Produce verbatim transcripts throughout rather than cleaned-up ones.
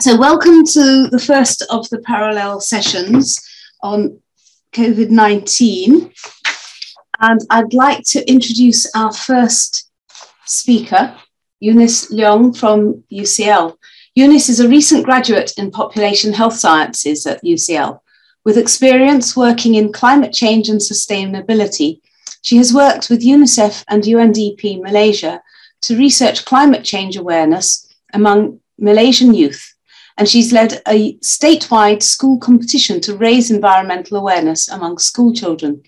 So welcome to the first of the parallel sessions on COVID nineteen. And I'd like to introduce our first speaker, Eunice Leong from U C L. Eunice is a recent graduate in population health sciences at U C L. With experience working in climate change and sustainability, she has worked with UNICEF and U N D P Malaysia to research climate change awareness among Malaysian youth. And she's led a statewide school competition to raise environmental awareness among school children.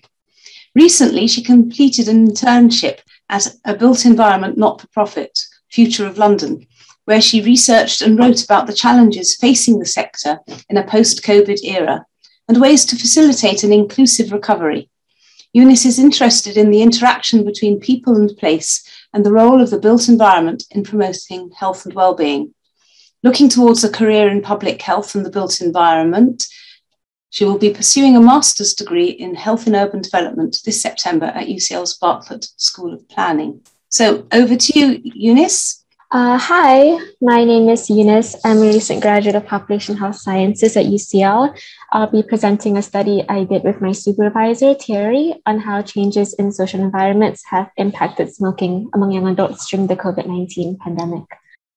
Recently, she completed an internship at a built environment not-for-profit, Future of London, where she researched and wrote about the challenges facing the sector in a post-COVID era and ways to facilitate an inclusive recovery. Eunice is interested in the interaction between people and place and the role of the built environment in promoting health and well-being. Looking towards a career in public health and the built environment, she will be pursuing a master's degree in health and urban development this September at U C L's Bartlett School of Planning. So over to you, Eunice. Uh, hi, my name is Eunice. I'm a recent graduate of Population Health Sciences at U C L. I'll be presenting a study I did with my supervisor, Thierry, on how changes in social environments have impacted smoking among young adults during the COVID nineteen pandemic.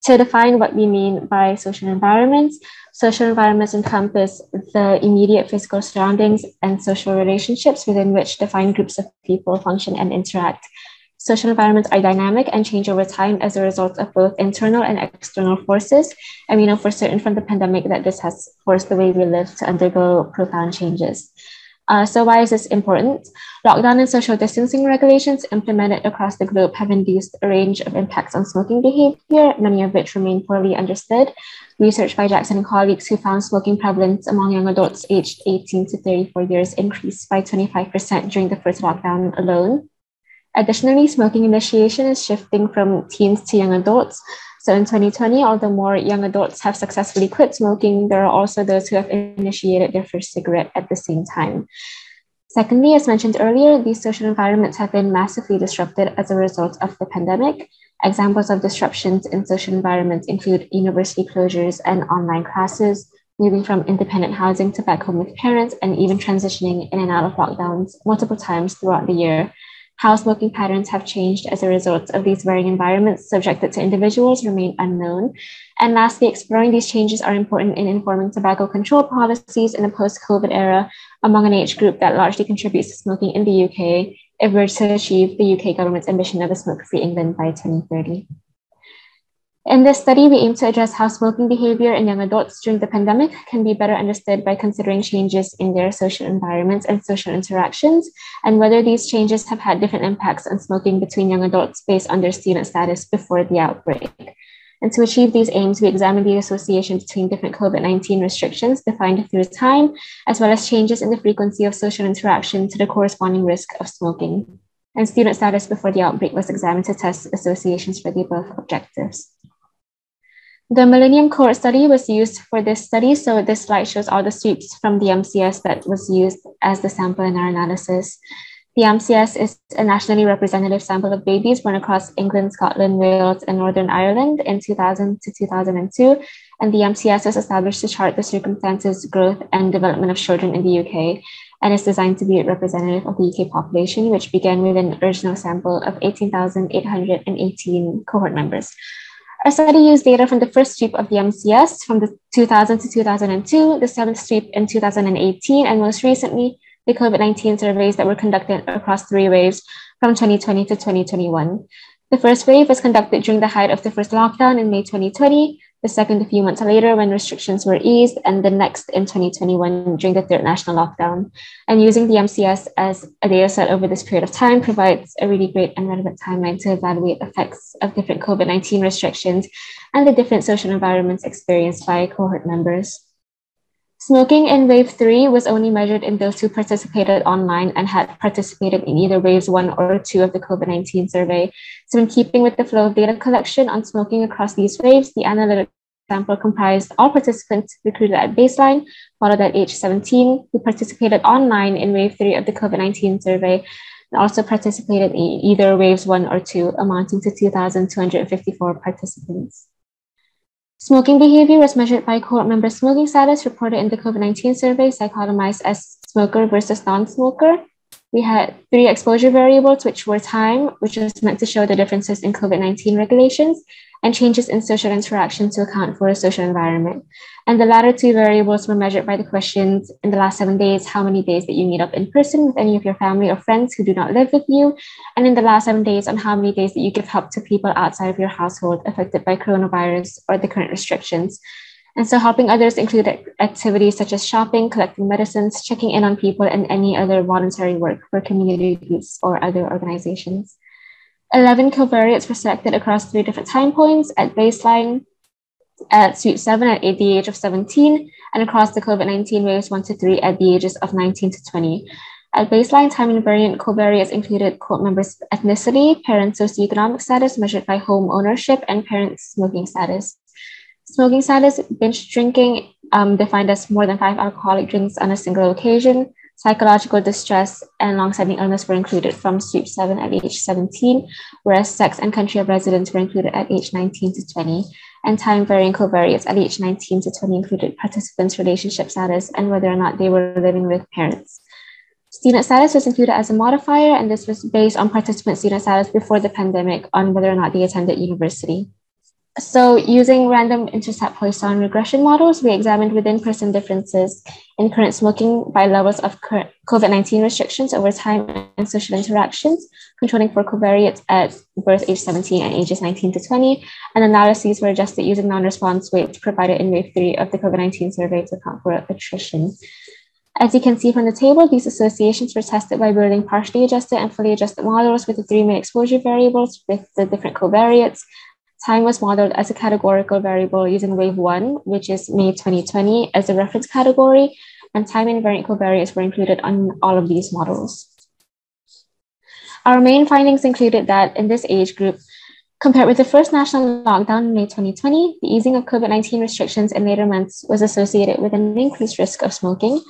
To define what we mean by social environments, social environments encompass the immediate physical surroundings and social relationships within which defined groups of people function and interact. Social environments are dynamic and change over time as a result of both internal and external forces. And we know for certain from the pandemic that this has forced the way we live to undergo profound changes. Uh, so why is this important? Lockdown and social distancing regulations implemented across the globe have induced a range of impacts on smoking behavior, many of which remain poorly understood. Research by Jackson and colleagues who found smoking prevalence among young adults aged eighteen to thirty-four years increased by twenty-five percent during the first lockdown alone. Additionally, smoking initiation is shifting from teens to young adults. So in twenty twenty, although more young adults have successfully quit smoking, there are also those who have initiated their first cigarette at the same time. Secondly, as mentioned earlier, these social environments have been massively disrupted as a result of the pandemic. Examples of disruptions in social environments include university closures and online classes, moving from independent housing to back home with parents, and even transitioning in and out of lockdowns multiple times throughout the year. How smoking patterns have changed as a result of these varying environments subjected to individuals remain unknown. And lastly, exploring these changes are important in informing tobacco control policies in the post-COVID era among an age group that largely contributes to smoking in the U K if we're to achieve the U K government's ambition of a smoke-free England by twenty thirty. In this study, we aim to address how smoking behavior in young adults during the pandemic can be better understood by considering changes in their social environments and social interactions, and whether these changes have had different impacts on smoking between young adults based on their student status before the outbreak. And to achieve these aims, we examine the association between different COVID nineteen restrictions defined through time, as well as changes in the frequency of social interaction to the corresponding risk of smoking. And student status before the outbreak was examined to test associations for the above objectives. The Millennium cohort study was used for this study, so this slide shows all the sweeps from the M C S that was used as the sample in our analysis. The M C S is a nationally representative sample of babies born across England, Scotland, Wales, and Northern Ireland in two thousand to two thousand two, and the M C S was established to chart the circumstances, growth, and development of children in the U K, and is designed to be representative of the U K population, which began with an original sample of eighteen thousand eight hundred eighteen cohort members. Our study used data from the first sweep of the M C S from the two thousand to two thousand two, the seventh sweep in two thousand eighteen, and most recently, the COVID nineteen surveys that were conducted across three waves from twenty twenty to twenty twenty-one. The first wave was conducted during the height of the first lockdown in May twenty twenty, the second a few months later when restrictions were eased, and the next in twenty twenty-one during the third national lockdown. And using the M C S as a data set over this period of time provides a really great and relevant timeline to evaluate effects of different COVID nineteen restrictions and the different social environments experienced by cohort members. Smoking in wave three was only measured in those who participated online and had participated in either waves one or two of the COVID nineteen survey. So in keeping with the flow of data collection on smoking across these waves, the analytical sample comprised all participants recruited at baseline, followed at age seventeen, who participated online in wave three of the COVID nineteen survey, and also participated in either waves one or two, amounting to two thousand two hundred fifty-four participants. Smoking behavior was measured by cohort member smoking status reported in the COVID nineteen survey, dichotomized as smoker versus non-smoker. We had three exposure variables, which were time, which was meant to show the differences in COVID nineteen regulations, and changes in social interaction to account for a social environment. And the latter two variables were measured by the questions: in the last seven days, how many days did you meet up in person with any of your family or friends who do not live with you? And in the last seven days, on how many days did you give help to people outside of your household affected by coronavirus or the current restrictions? And so helping others included activities such as shopping, collecting medicines, checking in on people, and any other voluntary work for community groups or other organizations. eleven covariates were selected across three different time points: at baseline, at sweep seven at the age of seventeen, and across the COVID nineteen waves one to three at the ages of nineteen to twenty. At baseline, time invariant covariates included cohort members' ethnicity, parent socioeconomic status measured by home ownership, and parent smoking status. Smoking status: binge drinking, um, defined as more than five alcoholic drinks on a single occasion. Psychological distress and long-standing illness were included from sweep seven at age seventeen, whereas sex and country of residence were included at age nineteen to twenty. And time-varying covariates at age nineteen to twenty included participants' relationship status and whether or not they were living with parents. Student status was included as a modifier, and this was based on participant student status before the pandemic on whether or not they attended university. So using random intercept Poisson regression models, we examined within-person differences in current smoking by levels of COVID nineteen restrictions over time and social interactions, controlling for covariates at birth age seventeen and ages nineteen to twenty, and analyses were adjusted using non-response weights provided in wave three of the COVID nineteen survey to account for attrition. As you can see from the table, these associations were tested by building partially adjusted and fully adjusted models with the three main exposure variables with the different covariates. Time was modeled as a categorical variable using wave one, which is May twenty twenty, as a reference category, and time invariant covariates were included on all of these models. Our main findings included that in this age group, compared with the first national lockdown in May twenty twenty, the easing of COVID nineteen restrictions in later months was associated with an increased risk of smoking.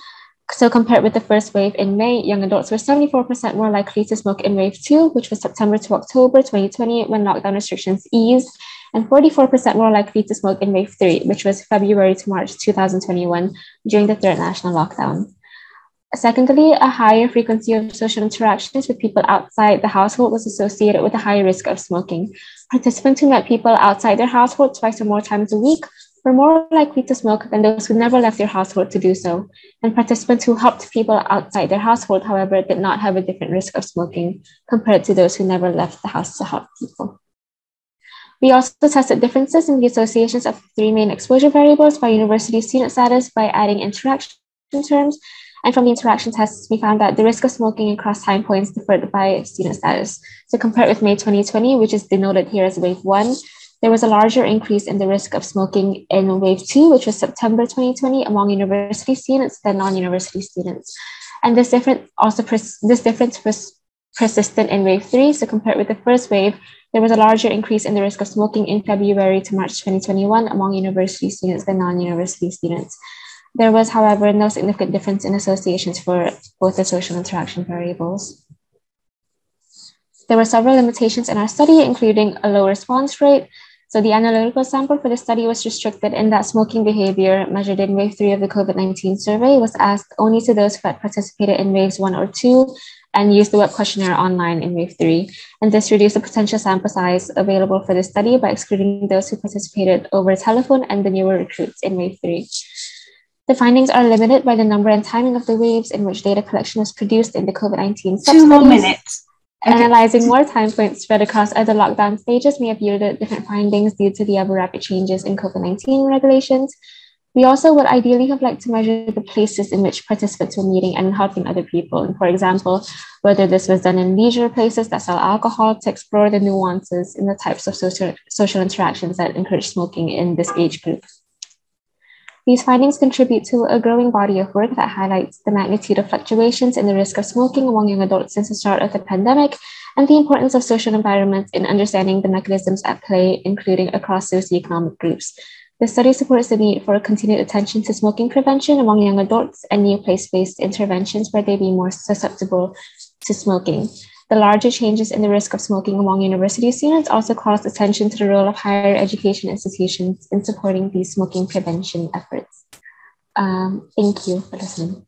So compared with the first wave in May, young adults were seventy-four percent more likely to smoke in wave two, which was September to October twenty twenty, when lockdown restrictions eased, and forty-four percent more likely to smoke in wave three, which was February to March two thousand twenty-one, during the third national lockdown. Secondly, a higher frequency of social interactions with people outside the household was associated with a higher risk of smoking. Participants who met people outside their household twice or more times a week were more likely to smoke than those who never left their household to do so. And participants who helped people outside their household, however, did not have a different risk of smoking compared to those who never left the house to help people. We also tested differences in the associations of three main exposure variables by university student status by adding interaction terms. And from the interaction tests, we found that the risk of smoking across time points differed by student status. So compared with May twenty twenty, which is denoted here as wave one, there was a larger increase in the risk of smoking in wave two, which was September twenty twenty, among university students than non-university students. And this difference also pers this difference was persistent in wave three. So compared with the first wave, there was a larger increase in the risk of smoking in February to March twenty twenty-one among university students than non-university students. There was, however, no significant difference in associations for both the social interaction variables. There were several limitations in our study, including a low response rate. So the analytical sample for the study was restricted in that smoking behavior measured in wave three of the COVID nineteen survey was asked only to those who had participated in waves one or two and used the web questionnaire online in wave three. And this reduced the potential sample size available for the study by excluding those who participated over telephone and the newer recruits in wave three. The findings are limited by the number and timing of the waves in which data collection was produced in the COVID nineteen sub-studies. Two more minutes. Okay. Analyzing more time points spread across other lockdown stages may have yielded different findings due to the ever rapid changes in COVID nineteen regulations. We also would ideally have liked to measure the places in which participants were meeting and helping other people. And for example, whether this was done in leisure places that sell alcohol, to explore the nuances in the types of social, social interactions that encourage smoking in this age group. These findings contribute to a growing body of work that highlights the magnitude of fluctuations in the risk of smoking among young adults since the start of the pandemic and the importance of social environments in understanding the mechanisms at play, including across socioeconomic groups. The study supports the need for continued attention to smoking prevention among young adults and new place-based interventions where they be more susceptible to smoking. The larger changes in the risk of smoking among university students also calls attention to the role of higher education institutions in supporting these smoking prevention efforts. Um, thank you for listening.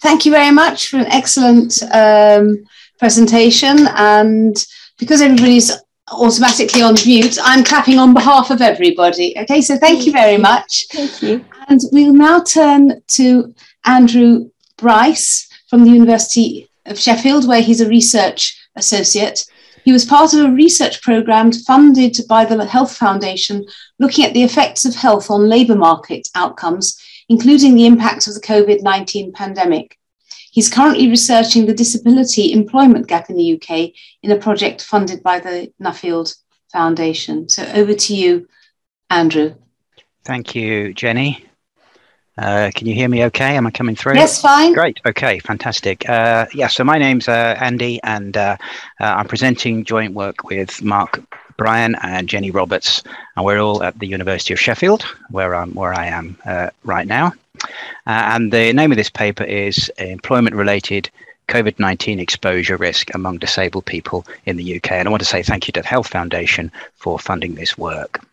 Thank you very much for an excellent um, presentation. And because everybody's automatically on mute, I'm clapping on behalf of everybody. Okay, so thank you very much. Thank you. And we'll now turn to Andrew Bryce from the University of Sheffield, where he's a research associate. He was part of a research programme funded by the Health Foundation, looking at the effects of health on labour market outcomes, including the impact of the COVID nineteen pandemic. He's currently researching the disability employment gap in the U K in a project funded by the Nuffield Foundation. So over to you, Andrew. Thank you, Jenny. Uh, can you hear me okay? Am I coming through? Yes, fine. Great. Okay, fantastic. Uh, yeah, so my name's uh, Andy, and uh, uh, I'm presenting joint work with Mark Bryan and Jenny Roberts, and we're all at the University of Sheffield, where, I'm, where I am uh, right now. Uh, and the name of this paper is Employment-Related COVID nineteen Exposure Risk Among Disabled People in the U K. And I want to say thank you to the Health Foundation for funding this work.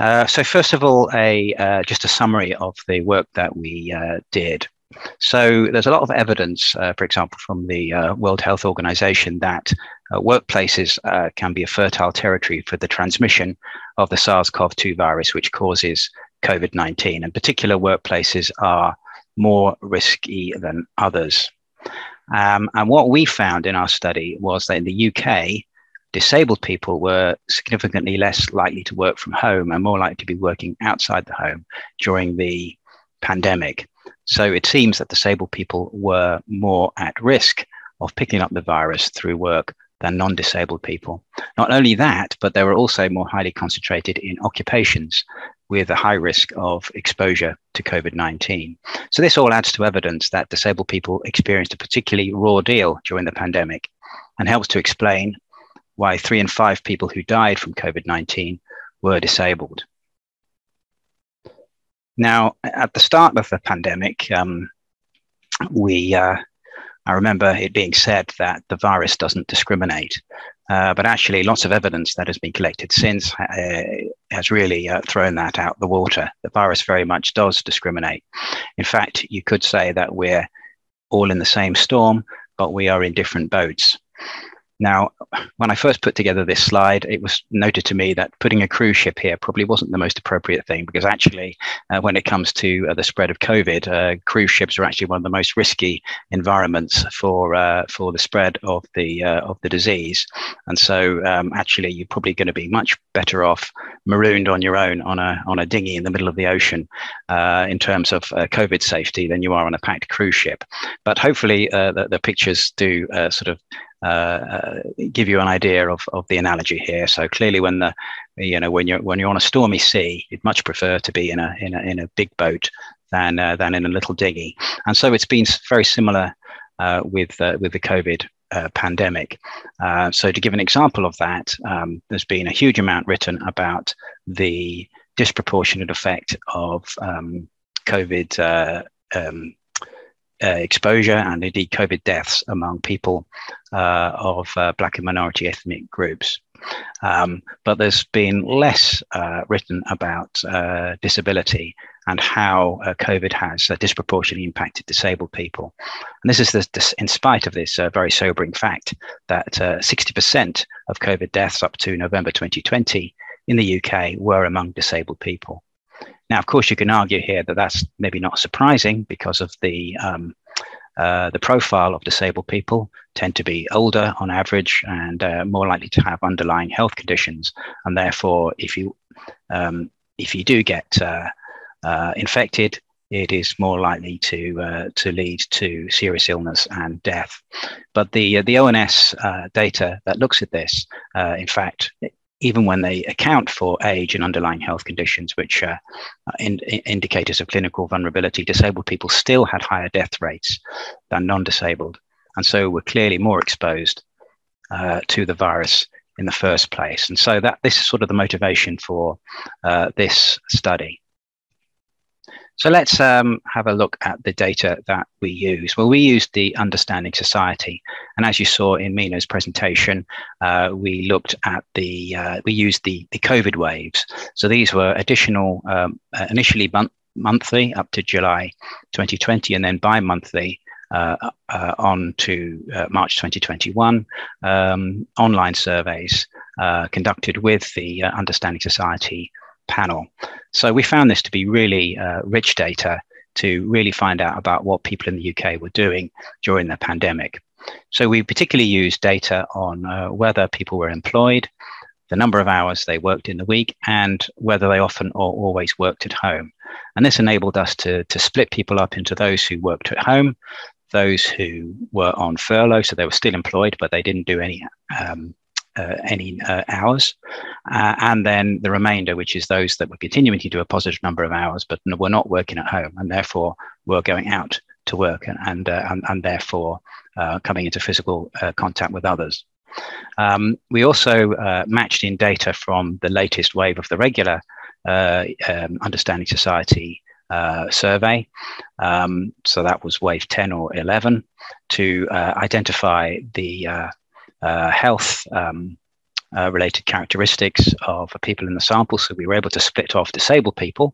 Uh, so first of all, a uh, just a summary of the work that we uh, did. So there's a lot of evidence, uh, for example, from the uh, World Health Organization that uh, workplaces uh, can be a fertile territory for the transmission of the SARS CoV two virus, which causes COVID nineteen. And particular workplaces are more risky than others. Um, and what we found in our study was that in the U K, disabled people were significantly less likely to work from home and more likely to be working outside the home during the pandemic. So it seems that disabled people were more at risk of picking up the virus through work than non-disabled people. Not only that, but they were also more highly concentrated in occupations with a high risk of exposure to COVID nineteen. So this all adds to evidence that disabled people experienced a particularly raw deal during the pandemic, and helps to explain why three in five people who died from COVID nineteen were disabled. Now, at the start of the pandemic, um, we, uh, I remember it being said that the virus doesn't discriminate, uh, but actually lots of evidence that has been collected since uh, has really uh, thrown that out the water. The virus very much does discriminate. In fact, you could say that we're all in the same storm, but we are in different boats. Now, when I first put together this slide, it was noted to me that putting a cruise ship here probably wasn't the most appropriate thing, because actually, uh, when it comes to uh, the spread of COVID, uh, cruise ships are actually one of the most risky environments for uh, for the spread of the uh, of the disease. And so, um, actually, you're probably going to be much better off marooned on your own on a on a dinghy in the middle of the ocean uh, in terms of uh, COVID safety than you are on a packed cruise ship. But hopefully, uh, the, the pictures do uh, sort of. Uh, uh, give you an idea of, of the analogy here. So clearly, when the you know when you're when you're on a stormy sea, you'd much prefer to be in a in a in a big boat than uh, than in a little dinghy. And so it's been very similar uh, with uh, with the COVID uh, pandemic. Uh, so to give an example of that, um, there's been a huge amount written about the disproportionate effect of um, COVID. Uh, um, Uh, exposure and indeed COVID deaths among people uh, of uh, black and minority ethnic groups. Um, but there's been less uh, written about uh, disability and how uh, COVID has uh, disproportionately impacted disabled people. And this is the, this, in spite of this uh, very sobering fact that sixty percent of COVID deaths up to November twenty twenty in the U K were among disabled people. Now, of course, you can argue here that that's maybe not surprising because of the um, uh, the profile of disabled people tend to be older on average and uh, more likely to have underlying health conditions. And therefore, if you um, if you do get uh, uh, infected, it is more likely to uh, to lead to serious illness and death. But the uh, the O N S uh, data that looks at this, uh, in fact. It, even when they account for age and underlying health conditions, which are in, in indicators of clinical vulnerability, disabled people still had higher death rates than non-disabled. And so were clearly more exposed uh, to the virus in the first place. And so that this is sort of the motivation for uh, this study. So let's um, have a look at the data that we use. Well, we used the Understanding Society, and as you saw in Mina's presentation, uh, we looked at the uh, we used the the COVID waves. So these were additional, um, initially month monthly up to July twenty twenty, and then bi-monthly uh, uh, on to uh, March twenty twenty-one. Um, online surveys uh, conducted with the uh, Understanding Society panel. So we found this to be really uh, rich data to really find out about what people in the U K were doing during the pandemic. So we particularly used data on uh, whether people were employed, the number of hours they worked in the week, and whether they often or always worked at home. And this enabled us to, to split people up into those who worked at home, those who were on furlough, so they were still employed, but they didn't do any um, Uh, any uh, hours, uh, and then the remainder, which is those that were continuing to do a positive number of hours but were not working at home and therefore were going out to work and and, uh, and, and therefore uh, coming into physical uh, contact with others. Um, we also uh, matched in data from the latest wave of the regular uh, um, Understanding Society Uh, survey, um, so that was wave ten or eleven, to uh, identify the uh, Uh, health um, uh, related characteristics of people in the sample. So we were able to split off disabled people,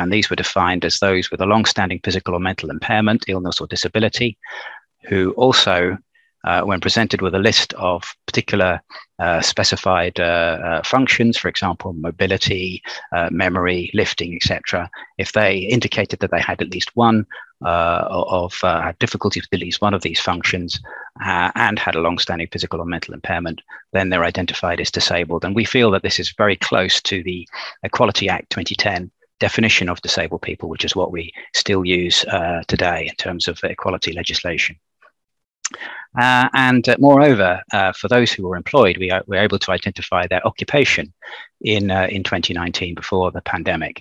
and these were defined as those with a long-standing physical or mental impairment, illness or disability, who also, uh, when presented with a list of particular uh, specified uh, uh, functions, for example, mobility, uh, memory, lifting, et cetera, if they indicated that they had at least one Uh, of uh, difficulty with at least one of these functions uh, and had a long-standing physical or mental impairment, then they're identified as disabled. And we feel that this is very close to the Equality Act twenty ten definition of disabled people, which is what we still use uh, today in terms of equality legislation. Uh, and uh, moreover, uh, for those who were employed, we are, were able to identify their occupation in uh, in twenty nineteen before the pandemic,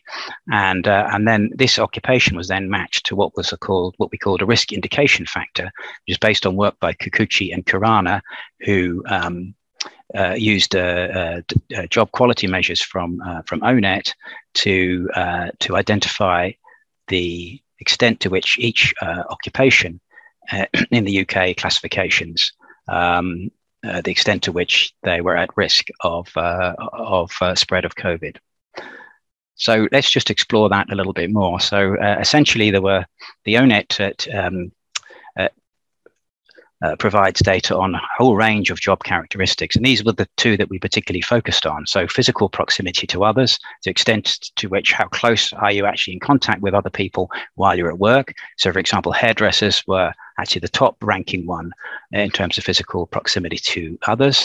and uh, and then this occupation was then matched to what was a called what we called a risk indication factor, which is based on work by Kikuchi and Kurana, who um, uh, used uh, uh, uh, job quality measures from uh, from O N E T to uh, to identify the extent to which each uh, occupation Uh, in the U K classifications, um, uh, the extent to which they were at risk of, uh, of uh, spread of COVID. So let's just explore that a little bit more. So uh, essentially there were, the O N E T at, um, uh, uh, provides data on a whole range of job characteristics, and these were the two that we particularly focused on. So physical proximity to others, the extent to which how close are you actually in contact with other people while you're at work. So for example, hairdressers were actually the top ranking one in terms of physical proximity to others.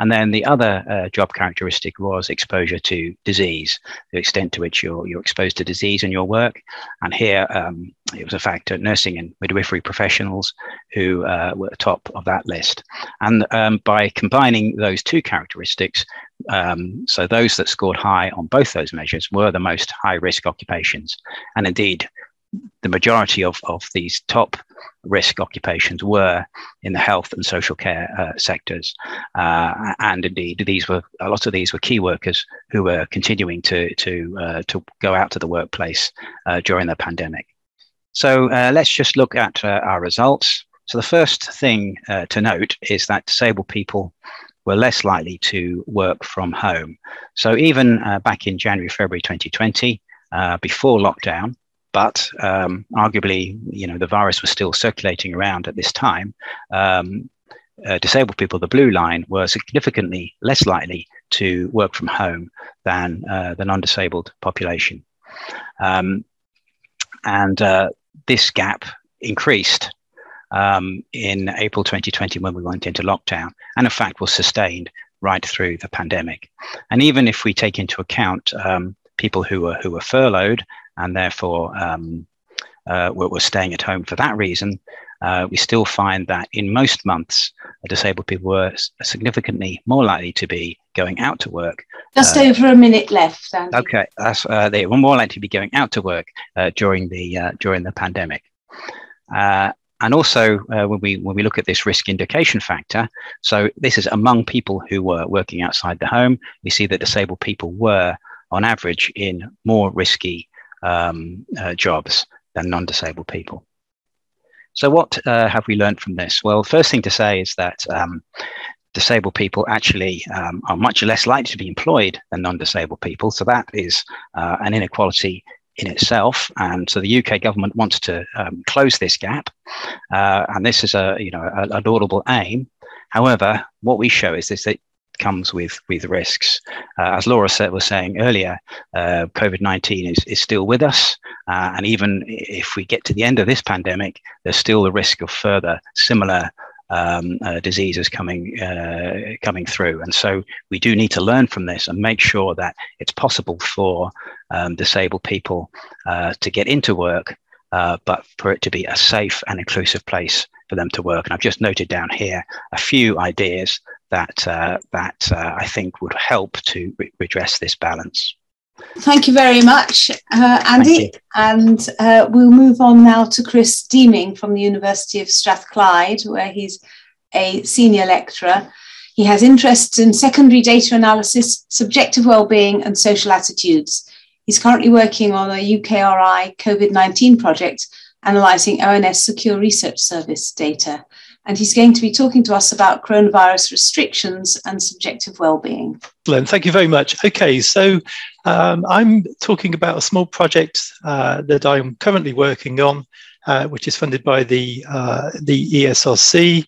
And then the other uh, job characteristic was exposure to disease, the extent to which you're, you're exposed to disease in your work. And here um, it was a factor, nursing and midwifery professionals who uh, were at the top of that list. And um, by combining those two characteristics, um, so those that scored high on both those measures were the most high risk occupations. And indeed, the majority of, of these top risk occupations were in the health and social care uh, sectors. Uh, and indeed, these were a lot of these were key workers who were continuing to, to, uh, to go out to the workplace uh, during the pandemic. So uh, let's just look at uh, our results. So the first thing uh, to note is that disabled people were less likely to work from home. So even uh, back in January, February twenty twenty, uh, before lockdown, but um, arguably, you know, the virus was still circulating around at this time. Um, uh, disabled people, the blue line, were significantly less likely to work from home than uh, the non-disabled population. Um, and uh, this gap increased um, in April twenty twenty when we went into lockdown, and in fact was sustained right through the pandemic. And even if we take into account um, people who were, who were furloughed, and therefore um, uh, we're, we're staying at home for that reason, uh, we still find that in most months, disabled people were significantly more likely to be going out to work. Just uh, over a minute left, Andy. Okay, that's, uh, they were more likely to be going out to work uh, during the uh, during the pandemic. Uh, and also, uh, when we when we look at this risk indication factor, so this is among people who were working outside the home, we see that disabled people were, on average, in more risky um, uh, jobs than non-disabled people. So what uh, have we learned from this? Well, first thing to say is that um, disabled people actually um, are much less likely to be employed than non-disabled people. So that is uh, an inequality in itself. And so the U K government wants to um, close this gap. Uh, and this is a, you know, a, a laudable aim. However, what we show is this, that comes with, with risks. Uh, as Laura said, was saying earlier, uh, COVID nineteen is, is still with us. Uh, and even if we get to the end of this pandemic, there's still the risk of further similar um, uh, diseases coming, uh, coming through. And so we do need to learn from this and make sure that it's possible for um, disabled people uh, to get into work, uh, but for it to be a safe and inclusive place for them to work. And I've just noted down here a few ideas that uh, that uh, I think would help to re redress this balance. Thank you very much, uh, Andy. And uh, we'll move on now to Chris Deeming from the University of Strathclyde, where he's a senior lecturer. He has interests in secondary data analysis, subjective wellbeing and social attitudes. He's currently working on a U K R I COVID nineteen project analysing O N S Secure Research Service data. And he's going to be talking to us about coronavirus restrictions and subjective wellbeing. Excellent. Thank you very much. Okay, so um, I'm talking about a small project uh, that I'm currently working on, uh, which is funded by the, uh, the E S R C.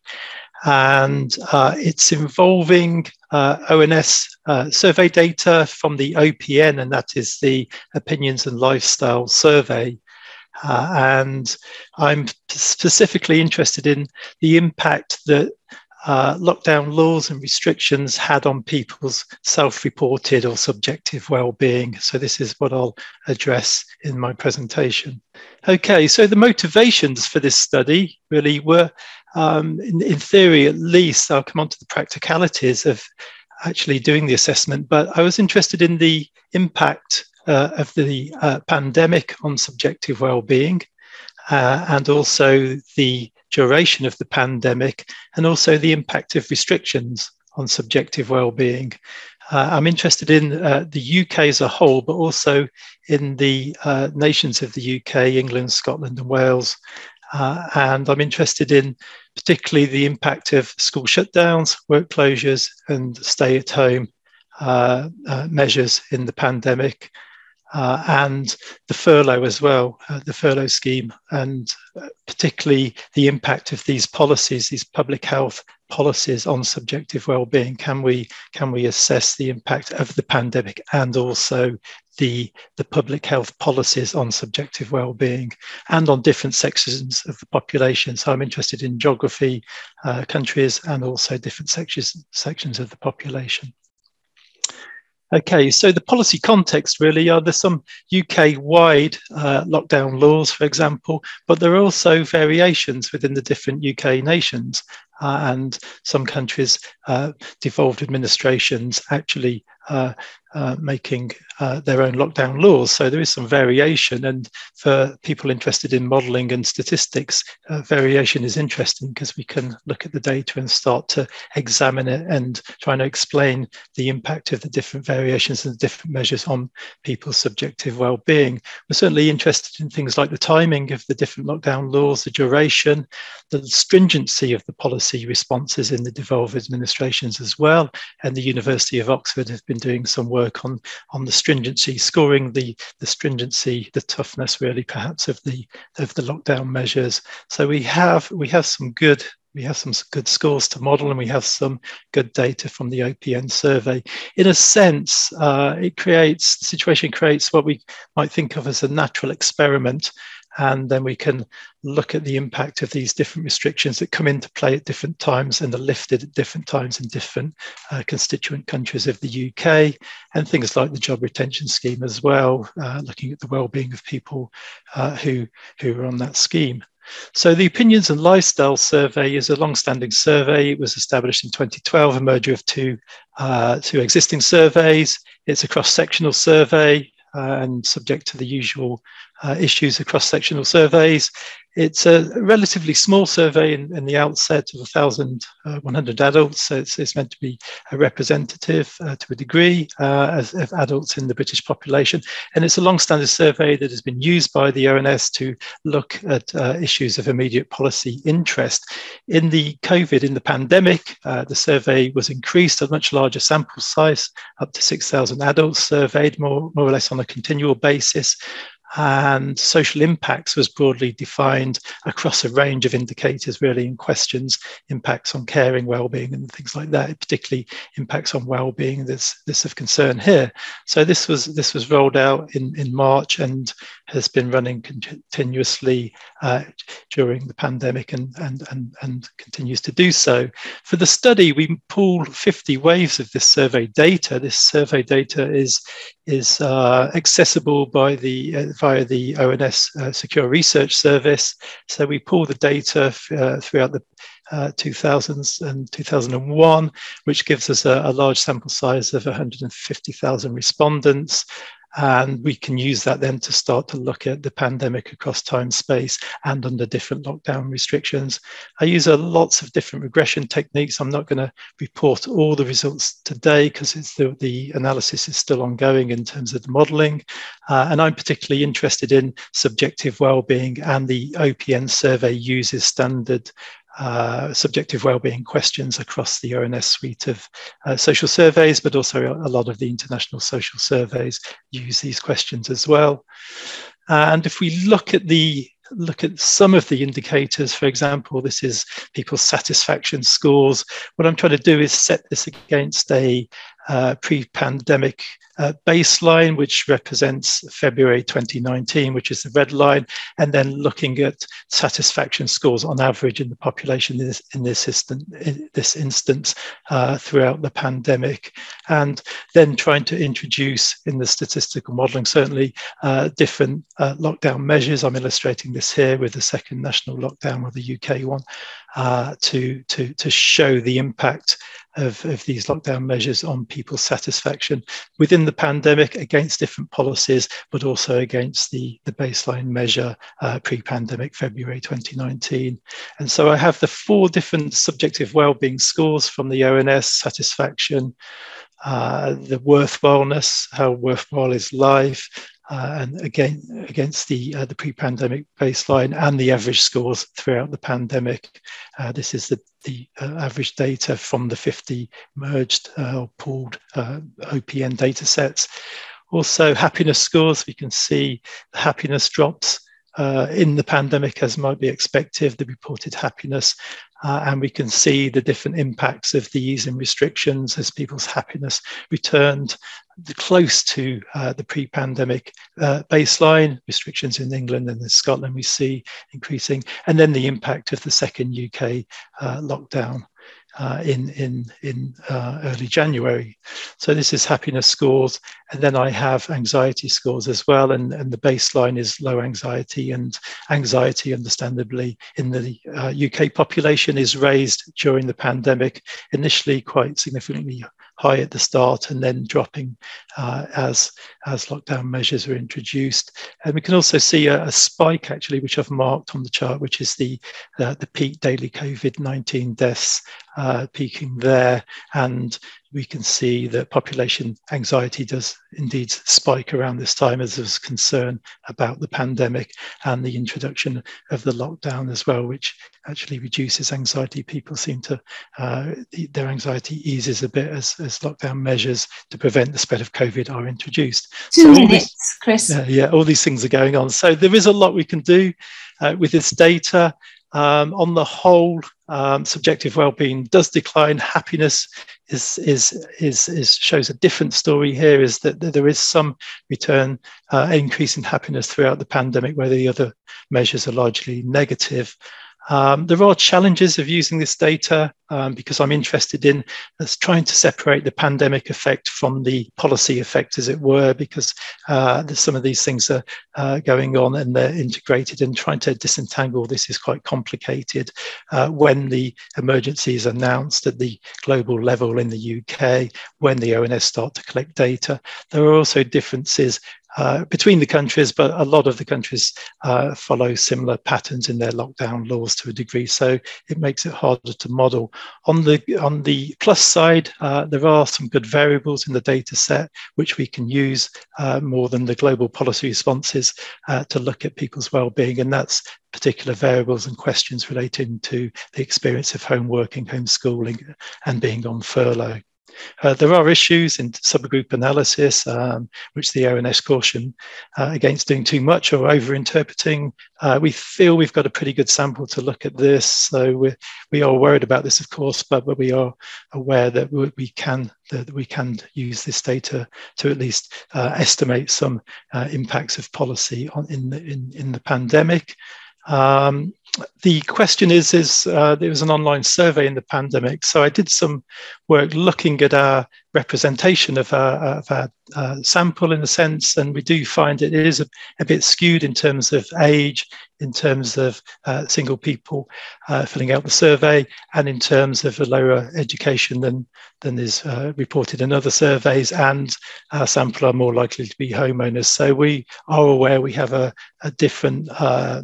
And uh, it's involving uh, O N S uh, survey data from the O P N, and that is the Opinions and Lifestyle Survey. Uh, and I'm specifically interested in the impact that uh, lockdown laws and restrictions had on people's self-reported or subjective well-being. So this is what I'll address in my presentation. Okay, so the motivations for this study really were, um, in, in theory at least, I'll come on to the practicalities of actually doing the assessment, but I was interested in the impact Uh, of the uh, pandemic on subjective well-being, uh, and also the duration of the pandemic, and also the impact of restrictions on subjective well-being. Uh, I'm interested in uh, the U K as a whole, but also in the uh, nations of the U K, England, Scotland and Wales. Uh, and I'm interested in particularly the impact of school shutdowns, work closures and stay-at-home uh, uh, measures in the pandemic. Uh, and the furlough as well, uh, the furlough scheme, and particularly the impact of these policies, these public health policies on subjective well-being. Can we can we assess the impact of the pandemic and also the the public health policies on subjective well-being and on different sections of the population? So I'm interested in geography, uh, countries, and also different sections sections of the population. Okay, so the policy context really are there's some U K-wide uh, lockdown laws, for example, but there are also variations within the different U K nations, uh, and some countries, uh, devolved administrations actually uh, uh, making uh, their own lockdown laws. So there is some variation, and for people interested in modelling and statistics, uh, variation is interesting because we can look at the data and start to examine it and try to explain the impact of the different variations and the different measures on people's subjective well-being. We're certainly interested in things like the timing of the different lockdown laws, the duration, the stringency of the policy responses in the devolved administrations as well, and the University of Oxford have been doing some work on, on the stringency, scoring the, the stringency, the toughness really perhaps of the of the lockdown measures. So we have we have some good we have some good scores to model, and we have some good data from the O P N survey. In a sense, uh, it creates the situation creates what we might think of as a natural experiment. And then we can look at the impact of these different restrictions that come into play at different times and are lifted at different times in different uh, constituent countries of the U K, and things like the job retention scheme as well, uh, looking at the well-being of people uh, who, who are on that scheme. So the Opinions and Lifestyle Survey is a long-standing survey. It was established in twenty twelve, a merger of two, uh, two existing surveys. It's a cross-sectional survey, and subject to the usual uh, issues of cross-sectional surveys. It's a relatively small survey in, in the outset of one thousand one hundred adults, so it's, it's meant to be a representative uh, to a degree uh, as, of adults in the British population. And it's a long-standing survey that has been used by the O N S to look at uh, issues of immediate policy interest. In the COVID, in the pandemic, uh, the survey was increased to a much larger sample size, up to six thousand adults surveyed, more, more or less on a continual basis. And social impacts was broadly defined across a range of indicators, really, and questions, impacts on caring, well-being and things like that, particularly impacts on well-being that's, that's of concern here. So this was this was rolled out in, in March and has been running continuously uh, during the pandemic and, and, and, and continues to do so. For the study, we pooled fifty waves of this survey data. This survey data is, is uh, accessible by the uh, via the O N S uh, Secure Research Service. So we pull the data uh, throughout the uh, two thousands and two thousand one, which gives us a, a large sample size of one hundred fifty thousand respondents. And we can use that then to start to look at the pandemic across time, space, and under different lockdown restrictions. I use uh, lots of different regression techniques. I'm not going to report all the results today because it's the, the analysis is still ongoing in terms of the modelling. Uh, and I'm particularly interested in subjective wellbeing, and the O P N survey uses standard Uh, subjective wellbeing questions across the O N S suite of uh, social surveys, but also a lot of the international social surveys use these questions as well. And if we look at the look at some of the indicators, for example, this is people's satisfaction scores. What I'm trying to do is set this against a uh, pre-pandemic Uh, baseline, which represents February twenty nineteen, which is the red line, and then looking at satisfaction scores on average in the population in this, in this, instant, in this instance uh, throughout the pandemic, and then trying to introduce in the statistical modelling certainly uh, different uh, lockdown measures. I'm illustrating this here with the second national lockdown, or the U K one, uh, to, to, to show the impact Of, of these lockdown measures on people's satisfaction within the pandemic against different policies, but also against the, the baseline measure uh, pre-pandemic February twenty nineteen. And so I have the four different subjective wellbeing scores from the O N S: satisfaction, uh, the worthwhileness, how worthwhile is life, Uh, and again, against the uh, the pre-pandemic baseline, and the average scores throughout the pandemic. Uh, this is the, the uh, average data from the fifty merged uh, or pooled uh, O P N data sets. Also, happiness scores. We can see the happiness drops uh, in the pandemic, as might be expected, the reported happiness. Uh, and we can see the different impacts of the easing restrictions as people's happiness returned close to uh, the pre-pandemic uh, baseline. Restrictions in England and in Scotland we see increasing, and then the impact of the second U K uh, lockdown uh, in in in uh, early January. So this is happiness scores, and then I have anxiety scores as well, and, and the baseline is low anxiety, and anxiety understandably in the uh, U K population is raised during the pandemic, initially quite significantly high at the start and then dropping uh, as, as lockdown measures are introduced. And we can also see a, a spike, actually, which I've marked on the chart, which is the, uh, the peak daily COVID nineteen deaths uh, peaking there. And we can see that population anxiety does indeed spike around this time, as there's concern about the pandemic and the introduction of the lockdown as well, which actually reduces anxiety. People seem to, uh, their anxiety eases a bit as, as lockdown measures to prevent the spread of COVID are introduced. Two so minutes, these, Chris. Yeah, yeah, all these things are going on. So there is a lot we can do uh, with this data. Um, on the whole, um, subjective well-being does decline. Happiness is, is, is, is shows a different story here, is that there is some return, uh, increase in happiness throughout the pandemic, where the other measures are largely negative. Um, there are challenges of using this data um, because I'm interested in as trying to separate the pandemic effect from the policy effect, as it were, because uh, some of these things are uh, going on and they're integrated, and trying to disentangle this is quite complicated uh, when the emergency is announced at the global level in the U K, when the O N S start to collect data. There are also differences uh, between the countries, but a lot of the countries uh, follow similar patterns in their lockdown laws to a degree, so it makes it harder to model. On the, on the plus side, uh, there are some good variables in the data set which we can use uh, more than the global policy responses uh, to look at people's well-being, and that's particular variables and questions relating to the experience of home working, homeschooling, and being on furlough. Uh, there are issues in subgroup analysis, um, which the O N S caution uh, against doing too much or over-interpreting. Uh, we feel we've got a pretty good sample to look at this, so we're, we are worried about this, of course, but, but we are aware that we can that we can use this data to at least uh, estimate some uh, impacts of policy on, in, the, in, in the pandemic. Um, the question is, is uh, there was an online survey in the pandemic, so I did some work looking at our representation of our, of our uh, sample in a sense, and we do find it is a, a bit skewed in terms of age, in terms of uh, single people uh, filling out the survey, and in terms of a lower education than, than is uh, reported in other surveys, and our sample are more likely to be homeowners. So we are aware we have a, a different uh,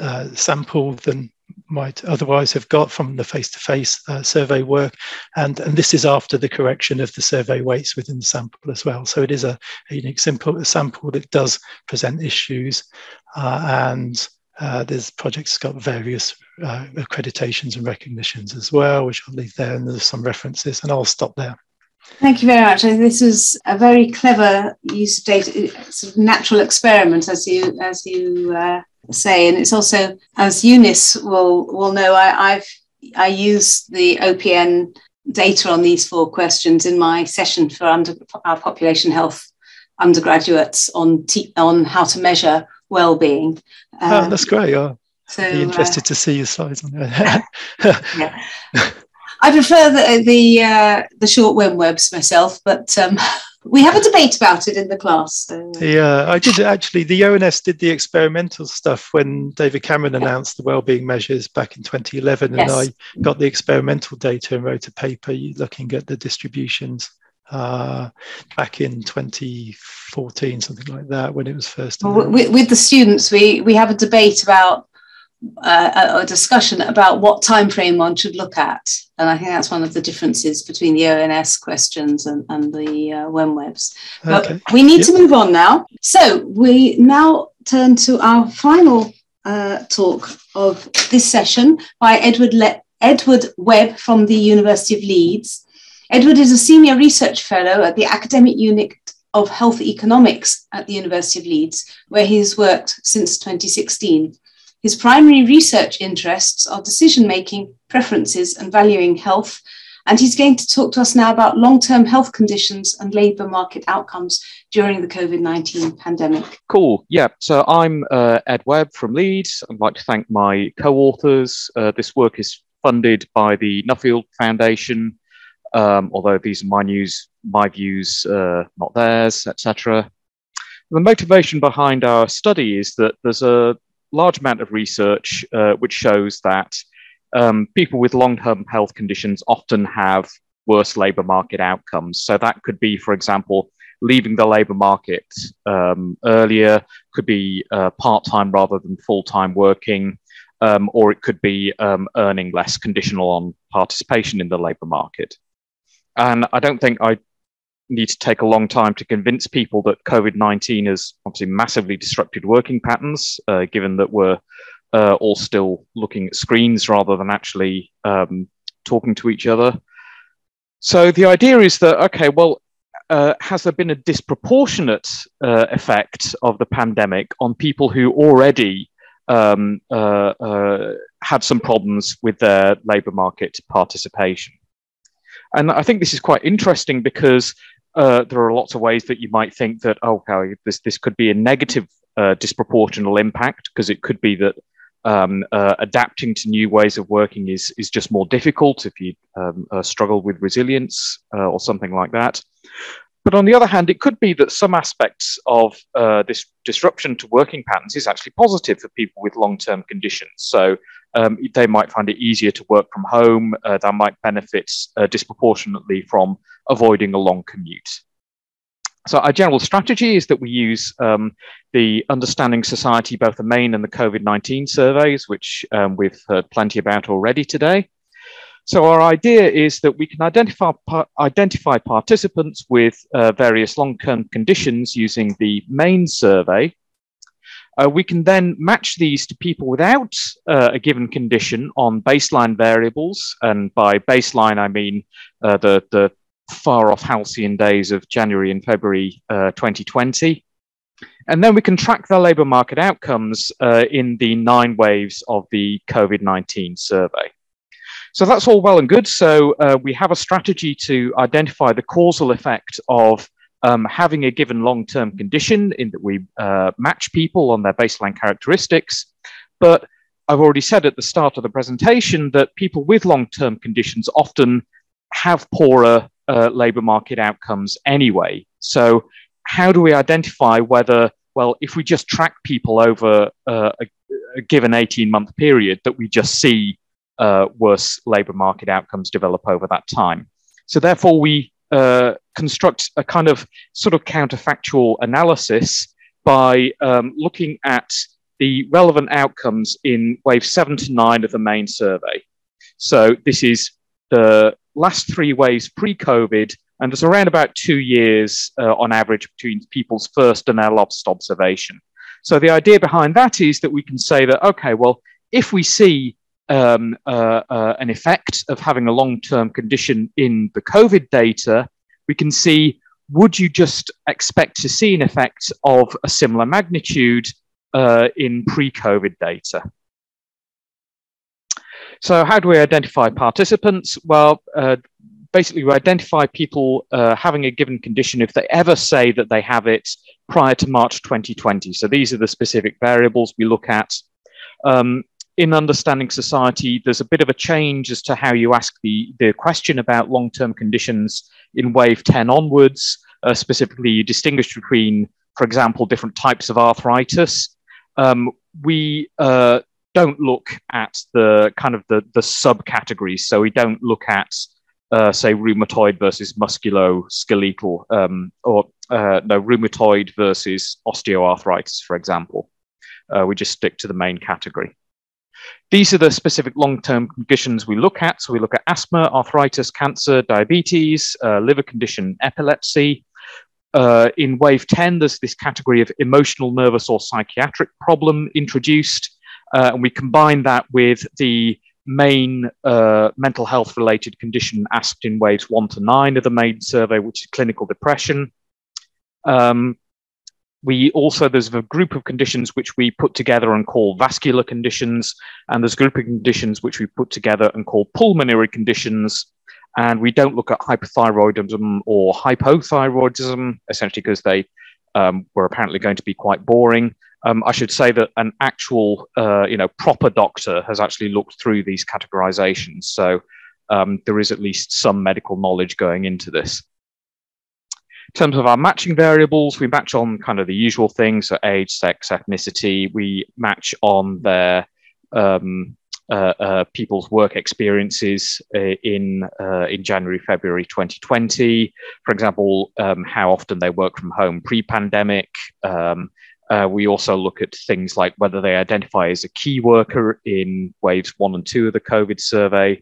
Uh, sample than might otherwise have got from the face-to-face uh, survey work, and and this is after the correction of the survey weights within the sample as well. So it is a, a unique simple a sample that does present issues, uh, and uh, this project's got various uh, accreditations and recognitions as well, which I'll leave there, and there's some references, and I'll stop there. Thank you very much. This was a very clever use of data, sort of natural experiment, as you as you uh, say, and it's also, as Eunice will will know, I, I've I use the O P N data on these four questions in my session for under, our population health undergraduates on t on how to measure well-being. Um, oh, that's great. I'll so, be interested uh, to see your slides on that. Yeah. I prefer the the, uh, the short web webs myself, but um, we have a debate about it in the class. So. Yeah, I did actually. The O N S did the experimental stuff when David Cameron announced the wellbeing measures back in twenty eleven, yes. And I got the experimental data and wrote a paper looking at the distributions uh, back in twenty fourteen, something like that, when it was first. Well, with, with the students, we we have a debate about. Uh, a discussion about what time frame one should look at, and I think that's one of the differences between the O N S questions and, and the uh, W E M webs. But okay. We need yep. to move on now. So we now turn to our final uh, talk of this session by Edward Le Edward Webb from the University of Leeds. Edward is a senior research fellow at the academic unit of health economics at the University of Leeds, where he's worked since twenty sixteen. His primary research interests are decision-making, preferences, and valuing health. And he's going to talk to us now about long-term health conditions and labour market outcomes during the COVID nineteen pandemic. Cool. Yeah. So I'm uh, Ed Webb from Leeds. I'd like to thank my co-authors. Uh, this work is funded by the Nuffield Foundation, um, although these are my, news, my views, uh, not theirs, et cetera. The motivation behind our study is that there's a large amount of research uh, which shows that um, people with long-term health conditions often have worse labour market outcomes. So that could be, for example, leaving the labour market um, earlier, could be uh, part-time rather than full-time working, um, or it could be um, earning less conditional on participation in the labour market. And I don't think I need to take a long time to convince people that COVID nineteen has obviously massively disrupted working patterns, uh, given that we're uh, all still looking at screens rather than actually um, talking to each other. So the idea is that, okay, well, uh, has there been a disproportionate uh, effect of the pandemic on people who already um, uh, uh, had some problems with their labour market participation? And I think this is quite interesting because uh, there are lots of ways that you might think that, oh, okay, this, this could be a negative uh, disproportional impact, because it could be that um, uh, adapting to new ways of working is, is just more difficult if you um, uh, struggle with resilience uh, or something like that. But on the other hand, it could be that some aspects of uh, this disruption to working patterns is actually positive for people with long-term conditions. So um, they might find it easier to work from home. Uh, they might benefit uh, disproportionately from avoiding a long commute. So our general strategy is that we use um, the Understanding Society, both the main and the COVID nineteen surveys, which um, we've heard plenty about already today. So our idea is that we can identify, par identify participants with uh, various long-term conditions using the main survey. Uh, we can then match these to people without uh, a given condition on baseline variables. And by baseline, I mean uh, the, the far-off halcyon days of January and February uh, twenty twenty. And then we can track the labour market outcomes uh, in the nine waves of the COVID nineteen survey. So that's all well and good. So uh, we have a strategy to identify the causal effect of um, having a given long-term condition in that we uh, match people on their baseline characteristics. But I've already said at the start of the presentation that people with long-term conditions often have poorer uh, labour market outcomes anyway. So how do we identify whether, well, if we just track people over uh, a, a given eighteen-month period, that we just see Uh, worse labour market outcomes develop over that time. So therefore we uh, construct a kind of sort of counterfactual analysis by um, looking at the relevant outcomes in wave seven to nine of the main survey. So this is the last three waves pre-COVID, and there's around about two years uh, on average between people's first and their last observation. So the idea behind that is that we can say that, okay, well, if we see Um, uh, uh, an effect of having a long-term condition in the COVID data, we can see, would you just expect to see an effect of a similar magnitude uh, in pre-COVID data? So how do we identify participants? Well, uh, basically we identify people uh, having a given condition if they ever say that they have it prior to March twenty twenty. So these are the specific variables we look at. Um, In Understanding Society, there's a bit of a change as to how you ask the, the question about long-term conditions in wave ten onwards. Uh, specifically, you distinguish between, for example, different types of arthritis. Um, we uh, don't look at the kind of the, the subcategories. So we don't look at, uh, say, rheumatoid versus musculoskeletal, um, or uh, no, rheumatoid versus osteoarthritis, for example. Uh, we just stick to the main category. These are the specific long-term conditions we look at. So we look at asthma, arthritis, cancer, diabetes, uh, liver condition, epilepsy. Uh, in wave ten, there's this category of emotional, nervous, or psychiatric problem introduced. Uh, and we combine that with the main uh, mental health-related condition asked in waves one to nine of the main survey, which is clinical depression. Um, We also, there's a group of conditions which we put together and call vascular conditions, and there's a group of conditions which we put together and call pulmonary conditions, and we don't look at hypothyroidism or hypothyroidism, essentially because they um, were apparently going to be quite boring. Um, I should say that an actual, uh, you know, proper doctor has actually looked through these categorizations, so um, there is at least some medical knowledge going into this. In terms of our matching variables, we match on kind of the usual things, so age, sex, ethnicity. We match on their um, uh, uh, people's work experiences uh, in, uh, in January, February twenty twenty. For example, um, how often they work from home pre-pandemic. Um, uh, we also look at things like whether they identify as a key worker in waves one and two of the COVID survey.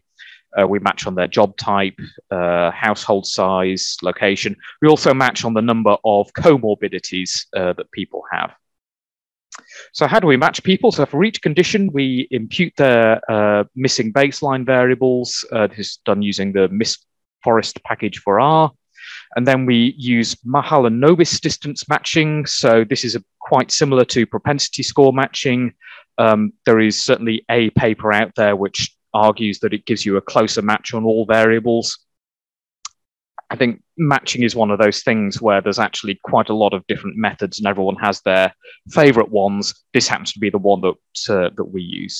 Uh, we match on their job type, uh, household size, location. We also match on the number of comorbidities uh, that people have. So how do we match people? So for each condition, we impute their uh, missing baseline variables. Uh, this is done using the MIS-FOREST package for R. And then we use Mahal and Nobis distance matching. So this is a, quite similar to propensity score matching. Um, there is certainly a paper out there which argues that it gives you a closer match on all variables. I think matching is one of those things where there's actually quite a lot of different methods and everyone has their favorite ones. This happens to be the one that, uh, that we use.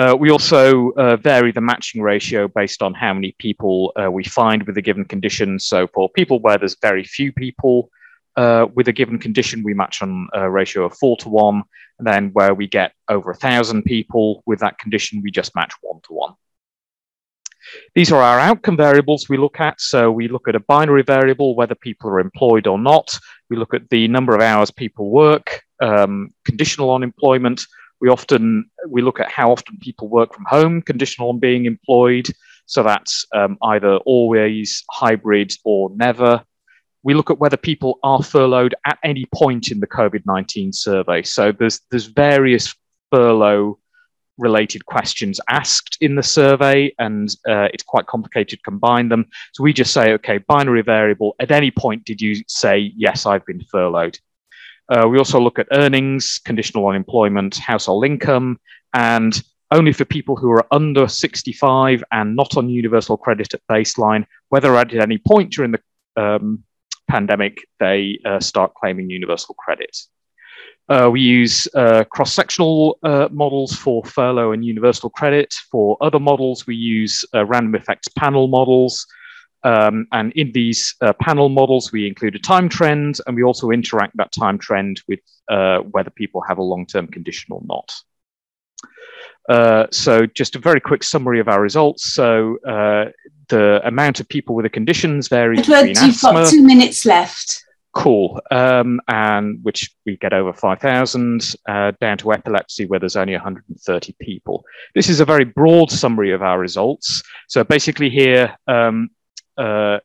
Uh, we also uh, vary the matching ratio based on how many people uh, we find with a given condition. So for people where there's very few people uh, with a given condition, we match on a ratio of four to one. Then where we get over a thousand people with that condition, we just match one to one. These are our outcome variables we look at. So we look at a binary variable, whether people are employed or not. We look at the number of hours people work, um, conditional on employment. We often, we look at how often people work from home, conditional on being employed. So that's um, either always, hybrid, or never. We look at whether people are furloughed at any point in the COVID nineteen survey. So there's, there's various furlough related questions asked in the survey, and uh, it's quite complicated to combine them. So we just say, okay, binary variable, at any point did you say, yes, I've been furloughed? Uh, we also look at earnings, conditional on employment, household income, and only for people who are under sixty-five and not on universal credit at baseline, whether at any point during the um, pandemic, they uh, start claiming universal credit. Uh, we use uh, cross-sectional uh, models for furlough and universal credit. For other models, we use uh, random effects panel models. Um, and in these uh, panel models, we include a time trend, and we also interact that time trend with uh, whether people have a long-term condition or not. Uh, so just a very quick summary of our results. So uh, the amount of people with the conditions varies between asthma. You've got two minutes left. Cool. Um, and which we get over five thousand, uh, down to epilepsy, where there's only one hundred thirty people. This is a very broad summary of our results. So basically here, um, uh,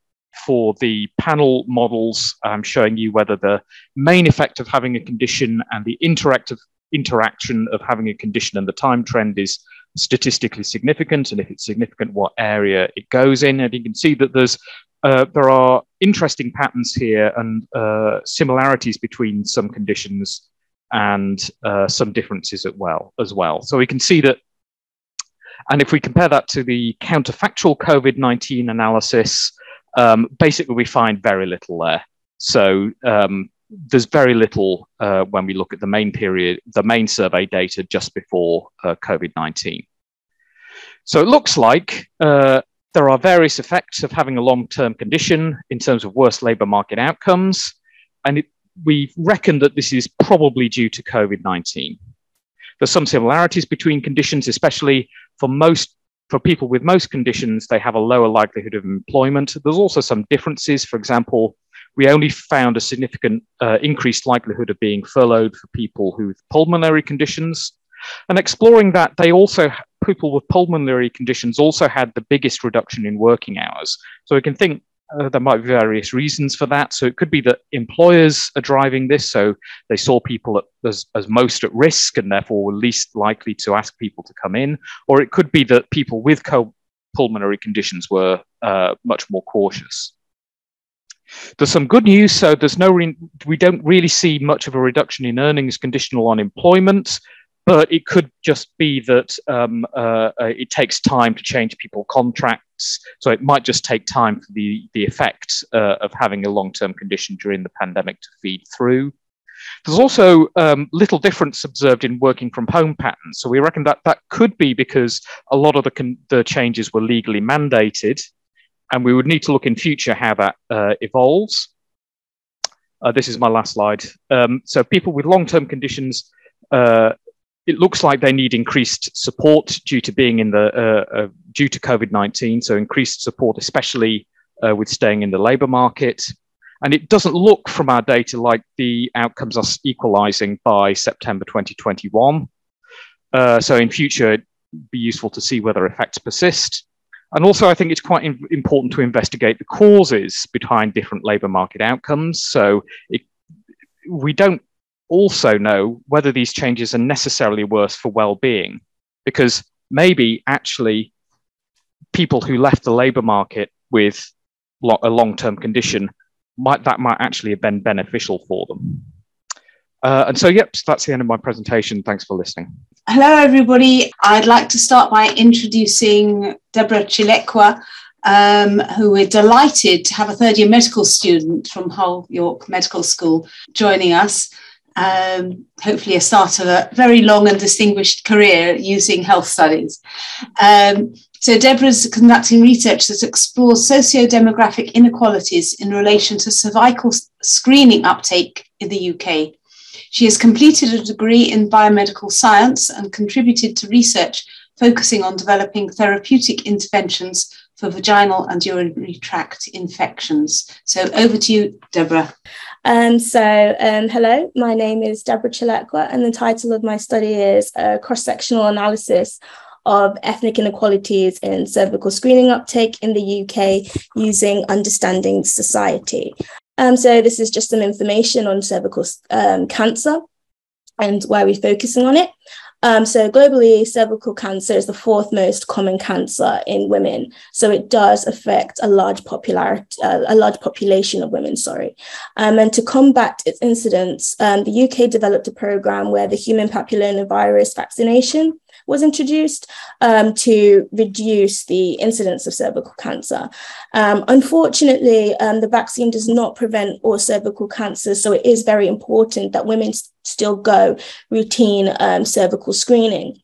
for the panel models, I'm showing you whether the main effect of having a condition and the interactive interaction of having a condition and the time trend is statistically significant, and if it's significant, what area it goes in. And you can see that there's uh, there are interesting patterns here and uh, similarities between some conditions and uh, some differences as well as well. So we can see that, and if we compare that to the counterfactual COVID nineteen analysis, um, basically we find very little there. So um, there's very little uh, when we look at the main period, the main survey data just before uh, COVID nineteen. So it looks like uh, there are various effects of having a long-term condition in terms of worse labour market outcomes. And it, we reckon that this is probably due to COVID nineteen. There's some similarities between conditions, especially for most For people with most conditions, they have a lower likelihood of employment. There's also some differences. For example, we only found a significant uh, increased likelihood of being furloughed for people with pulmonary conditions. And exploring that, they also people with pulmonary conditions also had the biggest reduction in working hours. So we can think uh, there might be various reasons for that. So it could be that employers are driving this, so they saw people at, as, as most at risk and therefore were least likely to ask people to come in. Or it could be that people with co pulmonary conditions were uh, much more cautious. There's some good news. So there's no re we don't really see much of a reduction in earnings conditional on employment, but it could just be that um, uh, it takes time to change people's contracts. So it might just take time for the, the effect uh, of having a long-term condition during the pandemic to feed through. There's also um, little difference observed in working from home patterns. So we reckon that that could be because a lot of the, con the changes were legally mandated, and we would need to look in future how that uh, evolves. Uh, this is my last slide. Um, so people with long-term conditions, uh, it looks like they need increased support due to being in the uh, uh, due to COVID nineteen. So increased support, especially uh, with staying in the labour market. And it doesn't look from our data like the outcomes are equalising by September twenty twenty-one. Uh, so in future, it'd be useful to see whether effects persist. And also, I think it's quite important to investigate the causes behind different labour market outcomes. So it, we don't also know whether these changes are necessarily worse for well-being, because maybe actually people who left the labour market with lo a long-term condition, might that might actually have been beneficial for them. Uh, and so, yep, so that's the end of my presentation. Thanks for listening. Hello, everybody. I'd like to start by introducing Deborah Chilekwa, um, who we're delighted to have a third-year medical student from Hull York Medical School joining us. Um, hopefully a start of a very long and distinguished career using health studies. Um, so Deborah's conducting research that explores socio-demographic inequalities in relation to cervical screening uptake in the U K. She has completed a degree in biomedical science and contributed to research focusing on developing therapeutic interventions for vaginal and urinary tract infections. So over to you, Deborah. Um, so um, hello, my name is Deborah Chilekwa, and the title of my study is uh, Cross-Sectional Analysis of Ethnic Inequalities in Cervical Screening Uptake in the U K using Understanding Society. Um, so this is just some information on cervical um, cancer and why we're focusing on it. Um, so globally, cervical cancer is the fourth most common cancer in women. So it does affect a large popular, uh, a large population of women, sorry. Um, and to combat its incidence, um, the U K developed a programme where the human papillomavirus vaccination was introduced um, to reduce the incidence of cervical cancer. Um, unfortunately, um, the vaccine does not prevent all cervical cancers, so it is very important that women st- still go routine um, cervical screening.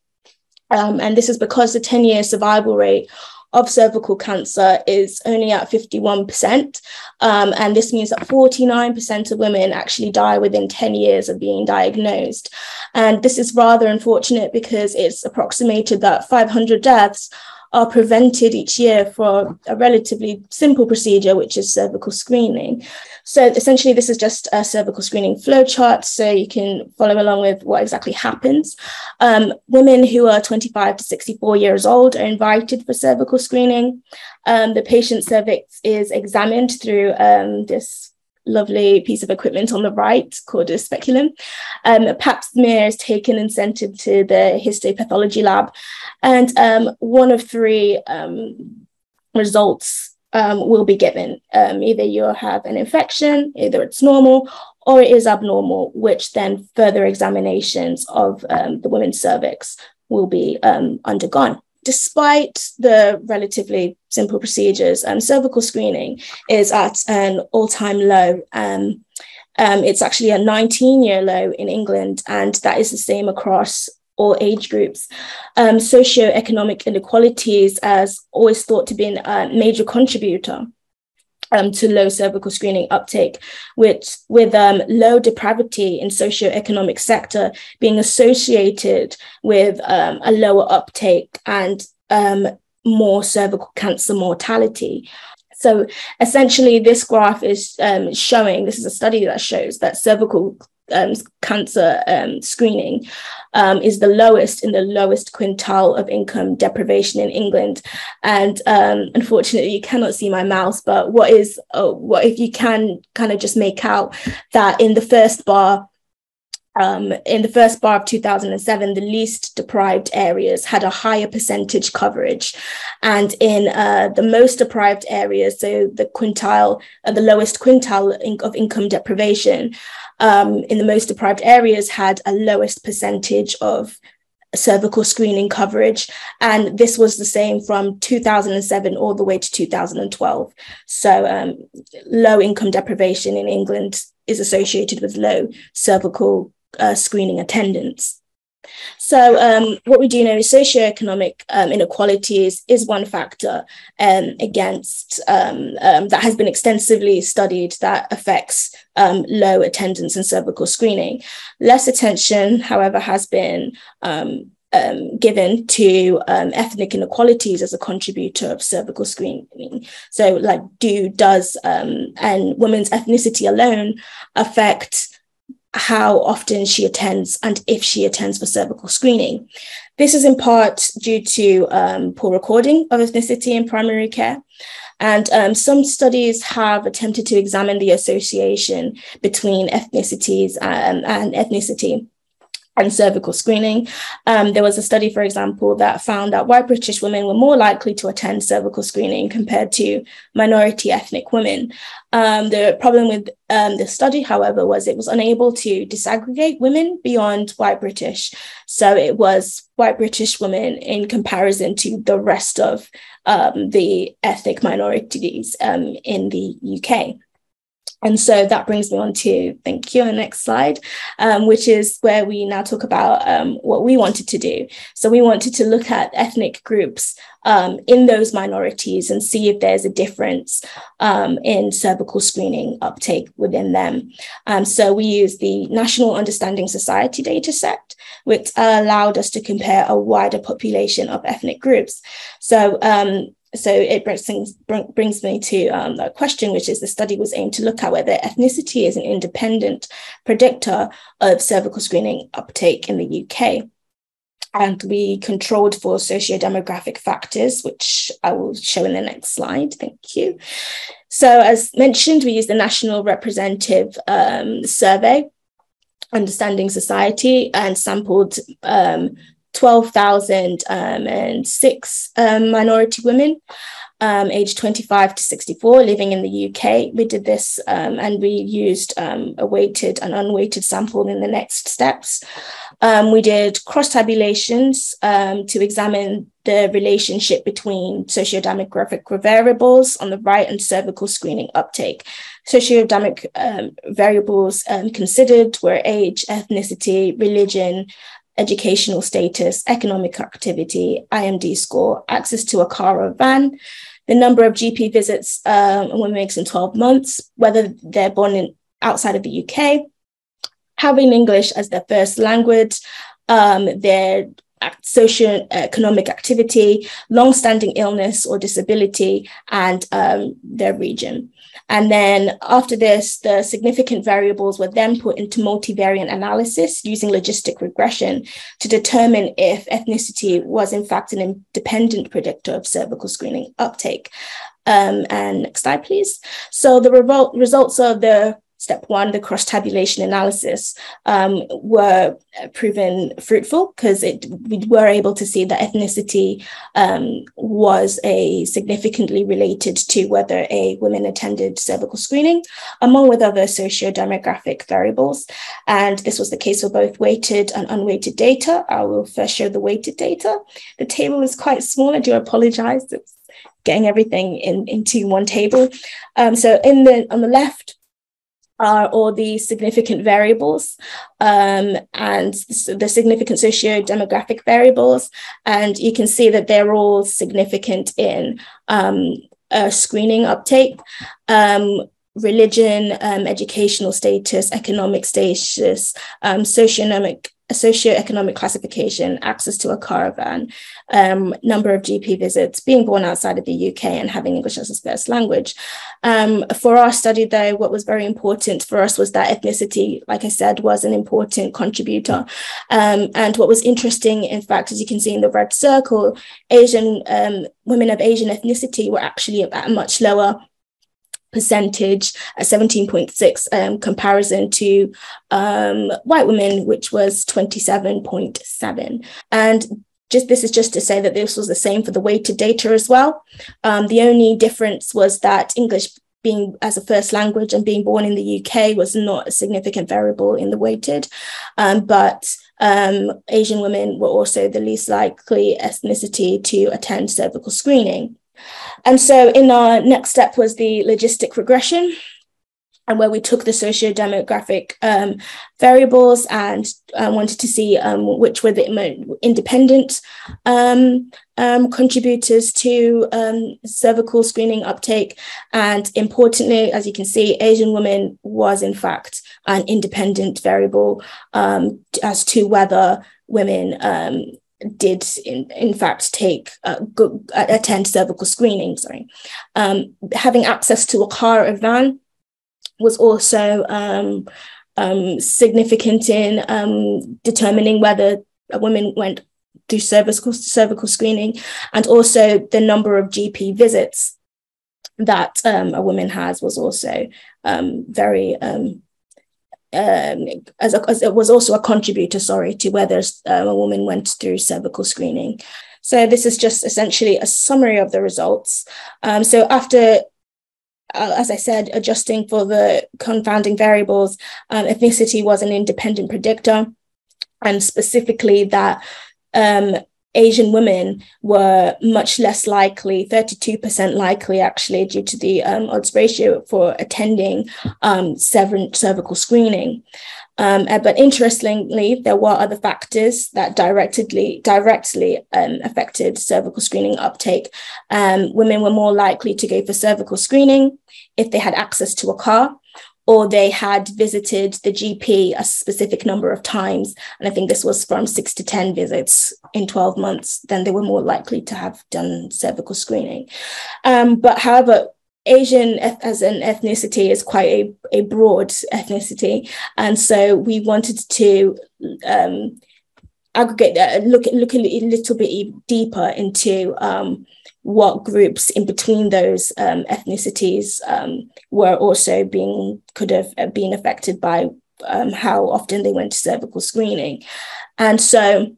Um, and this is because the ten-year survival rate of cervical cancer is only at fifty-one percent. Um, and this means that forty-nine percent of women actually die within ten years of being diagnosed. And this is rather unfortunate because it's approximated that five hundred deaths are prevented each year for a relatively simple procedure, which is cervical screening. So essentially, this is just a cervical screening flowchart, so you can follow along with what exactly happens. Um, women who are twenty-five to sixty-four years old are invited for cervical screening. Um, the patient's cervix is examined through um, this lovely piece of equipment on the right called a speculum. Um, a pap smear is taken and sent into the histopathology lab, and um, one of three um, results um, will be given. Um, either you'll have an infection, either it's normal, or it is abnormal, which then further examinations of um, the woman's cervix will be um, undergone. Despite the relatively simple procedures, um, cervical screening is at an all-time low. Um, um, it's actually a nineteen-year low in England, and that is the same across all age groups. Um, socioeconomic inequalities as always thought to be a major contributor Um, to low cervical screening uptake, which with um, low depravity in socioeconomic sector being associated with um, a lower uptake and um, more cervical cancer mortality. So essentially this graph is um, showing, this is a study that shows that cervical um, cancer um, screening um, is the lowest in the lowest quintile of income deprivation in England. And um, unfortunately, you cannot see my mouse, but what is, uh, what if you can kind of just make out that in the first bar, Um, in the first bar of two thousand seven, the least deprived areas had a higher percentage coverage. And in uh, the most deprived areas, so the quintile, uh, the lowest quintile in- of income deprivation, um, in the most deprived areas had a lowest percentage of cervical screening coverage. And this was the same from two thousand seven all the way to two thousand twelve. So um, low income deprivation in England is associated with low cervical Uh, screening attendance. So um, what we do know is socioeconomic um, inequalities is one factor um, against um, um, that has been extensively studied that affects um, low attendance and cervical screening. Less attention, however, has been um, Um, given to um, ethnic inequalities as a contributor of cervical screening. So like do, does, um, and women's ethnicity alone affect how often she attends and if she attends for cervical screening. This is in part due to um, poor recording of ethnicity in primary care. And um, some studies have attempted to examine the association between ethnicities and, and ethnicity and cervical screening. Um, there was a study, for example, that found that white British women were more likely to attend cervical screening compared to minority ethnic women. Um, the problem with um, the study, however, was it was unable to disaggregate women beyond white British. So it was white British women in comparison to the rest of um, the ethnic minorities um, in the U K. And so that brings me on to, thank you, the next slide, um, which is where we now talk about um, what we wanted to do. So we wanted to look at ethnic groups um, in those minorities and see if there's a difference um, in cervical screening uptake within them. Um, so we used the National Understanding Society dataset, which uh, allowed us to compare a wider population of ethnic groups. So um, So it brings, things, brings me to um, a question, which is the study was aimed to look at whether ethnicity is an independent predictor of cervical screening uptake in the U K. And we controlled for socio-demographic factors, which I will show in the next slide. Thank you. So as mentioned, we used the National Representative um, Survey, Understanding Society, and sampled um, twelve thousand and six um, minority women um, aged twenty-five to sixty-four living in the U K. We did this um, and we used um, a weighted and unweighted sample in the next steps. Um, we did cross-tabulations um, to examine the relationship between socio-demographic variables on the right and cervical screening uptake. Socio-demographic um, variables um, considered were age, ethnicity, religion, educational status, economic activity, I M D score, access to a car or van, the number of G P visits um, a woman makes in twelve months, whether they're born in, outside of the U K, having English as their first language, um, their socioeconomic activity, long-standing illness or disability, and um, their region. And then after this, the significant variables were then put into multivariate analysis using logistic regression to determine if ethnicity was in fact an independent predictor of cervical screening uptake. Um, and next slide, please. So the revolt results of the step one, the cross-tabulation analysis, um, were proven fruitful because it we were able to see that ethnicity um, was a significantly related to whether a woman attended cervical screening, among with other socio-demographic variables. And this was the case for both weighted and unweighted data. I will first show the weighted data. The table is quite small. I do apologize. It's getting everything in, into one table. Um, so in the on the left, are all the significant variables um, and the significant socio-demographic variables. And you can see that they're all significant in um, uh, screening uptake, um, religion, um, educational status, economic status, um, socioeconomic, socioeconomic classification, access to a caravan, um, number of G P visits, being born outside of the U K and having English as his first language. Um, for our study, though, what was very important for us was that ethnicity, like I said, was an important contributor. Um, and what was interesting, in fact, as you can see in the red circle, Asian um, women of Asian ethnicity were actually at a much lower percentage at seventeen point six um, comparison to um, white women, which was twenty-seven point seven. And just this is just to say that this was the same for the weighted data as well. Um, the only difference was that English being as a first language and being born in the U K was not a significant variable in the weighted, um, but um, Asian women were also the least likely ethnicity to attend cervical screening. And so in our next step was the logistic regression, and where we took the socio-demographic um, variables and uh, wanted to see um, which were the independent um, um, contributors to um, cervical screening uptake. And importantly, as you can see, Asian women was in fact an independent variable um, as to whether women um, did in, in fact take uh, good, attend cervical screening. Sorry, um, having access to a car or van was also um, um, significant in um, determining whether a woman went through cervical cervical screening, and also the number of G P visits that um, a woman has was also um, very. Um, Um, as, a, as it was also a contributor, sorry, to whether um, a woman went through cervical screening. So this is just essentially a summary of the results. Um, so after, uh, as I said, adjusting for the confounding variables, um, ethnicity was an independent predictor, and specifically that um, Asian women were much less likely, thirty-two percent likely actually, due to the um, odds ratio for attending um, seven cervical screening. Um, but interestingly, there were other factors that directly directly um, affected cervical screening uptake. Um, women were more likely to go for cervical screening if they had access to a car, or they had visited the G P a specific number of times. And I think this was from six to ten visits in twelve months, then they were more likely to have done cervical screening. Um, but however, Asian as an ethnicity is quite a, a broad ethnicity. And so we wanted to um, aggregate, uh, look, look a little bit deeper into um, what groups in between those um, ethnicities um, were also being, could have been affected by um, how often they went to cervical screening. And so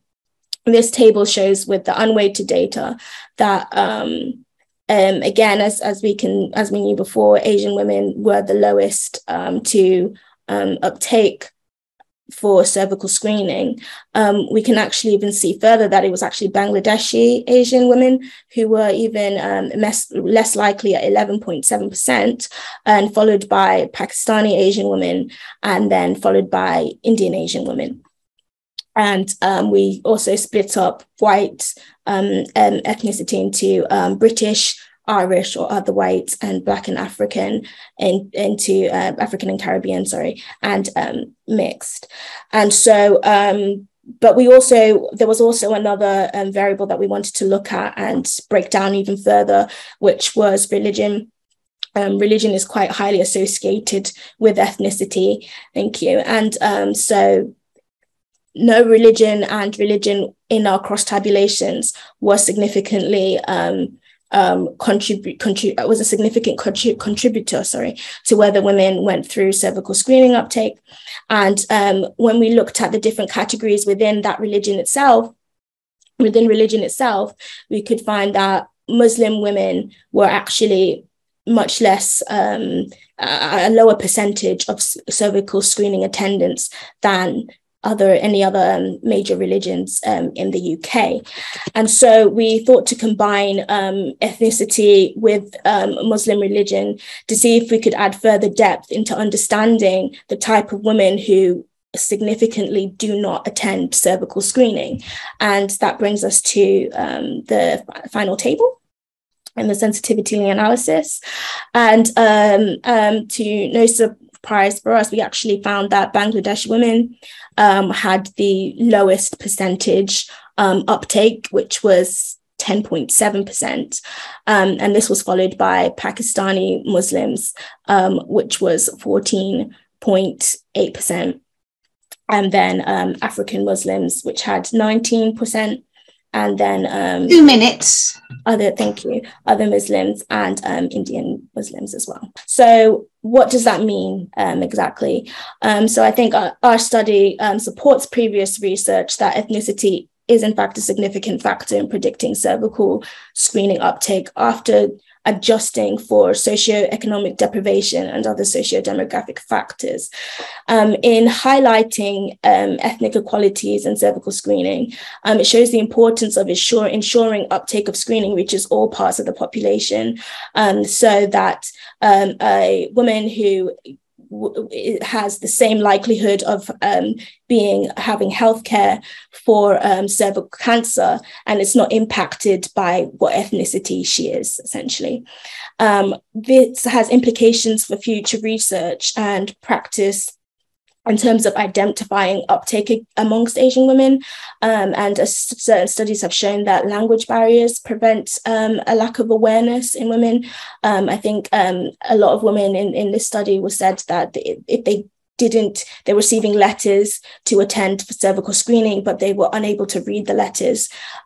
this table shows with the unweighted data that um, Um, again, as as we can as we knew before, Asian women were the lowest um, to um, uptake for cervical screening. Um, we can actually even see further that it was actually Bangladeshi Asian women who were even um, less, less likely at eleven point seven percent, and followed by Pakistani Asian women, and then followed by Indian Asian women. And um, we also split up white um, um, ethnicity into um, British, Irish, or other whites, and Black and African, and into uh, African and Caribbean, sorry, and um, mixed. And so, um, but we also, there was also another um, variable that we wanted to look at and break down even further, which was religion. Um, religion is quite highly associated with ethnicity. Thank you. And um, so, no religion and religion in our cross tabulations was significantly um, um, contribute contrib was a significant contrib contributor, sorry, to whether women went through cervical screening uptake. And um, when we looked at the different categories within that religion itself, within religion itself, we could find that Muslim women were actually much less, um, a lower percentage of cervical screening attendance than other any other um, major religions um, in the U K. And so we thought to combine um, ethnicity with um, Muslim religion to see if we could add further depth into understanding the type of women who significantly do not attend cervical screening. And that brings us to um, the final table and the sensitivity analysis. And um, um, to no surprise, price for us, we actually found that Bangladeshi women um, had the lowest percentage um, uptake, which was ten point seven percent. Um, and this was followed by Pakistani Muslims, um, which was fourteen point eight percent. And then um, African Muslims, which had nineteen percent. And then um, two minutes. Other, thank you. Other Muslims and um, Indian Muslims as well. So, what does that mean um, exactly? Um, so, I think our, our study um, supports previous research that ethnicity is in fact a significant factor in predicting cervical screening uptake after adjusting for socioeconomic deprivation and other socio-demographic factors. Um, in highlighting um, ethnic inequalities in cervical screening, um, it shows the importance of ensure, ensuring uptake of screening reaches all parts of the population, um, so that um, a woman who has the same likelihood of um, being having healthcare for um, cervical cancer, and it's not impacted by what ethnicity she is, essentially. Um, this has implications for future research and practice in terms of identifying uptake amongst Asian women. Um, and uh, certain studies have shown that language barriers prevent um, a lack of awareness in women. Um, I think um, a lot of women in, in this study was said that if they didn't, they're receiving letters to attend for cervical screening, but they were unable to read the letters.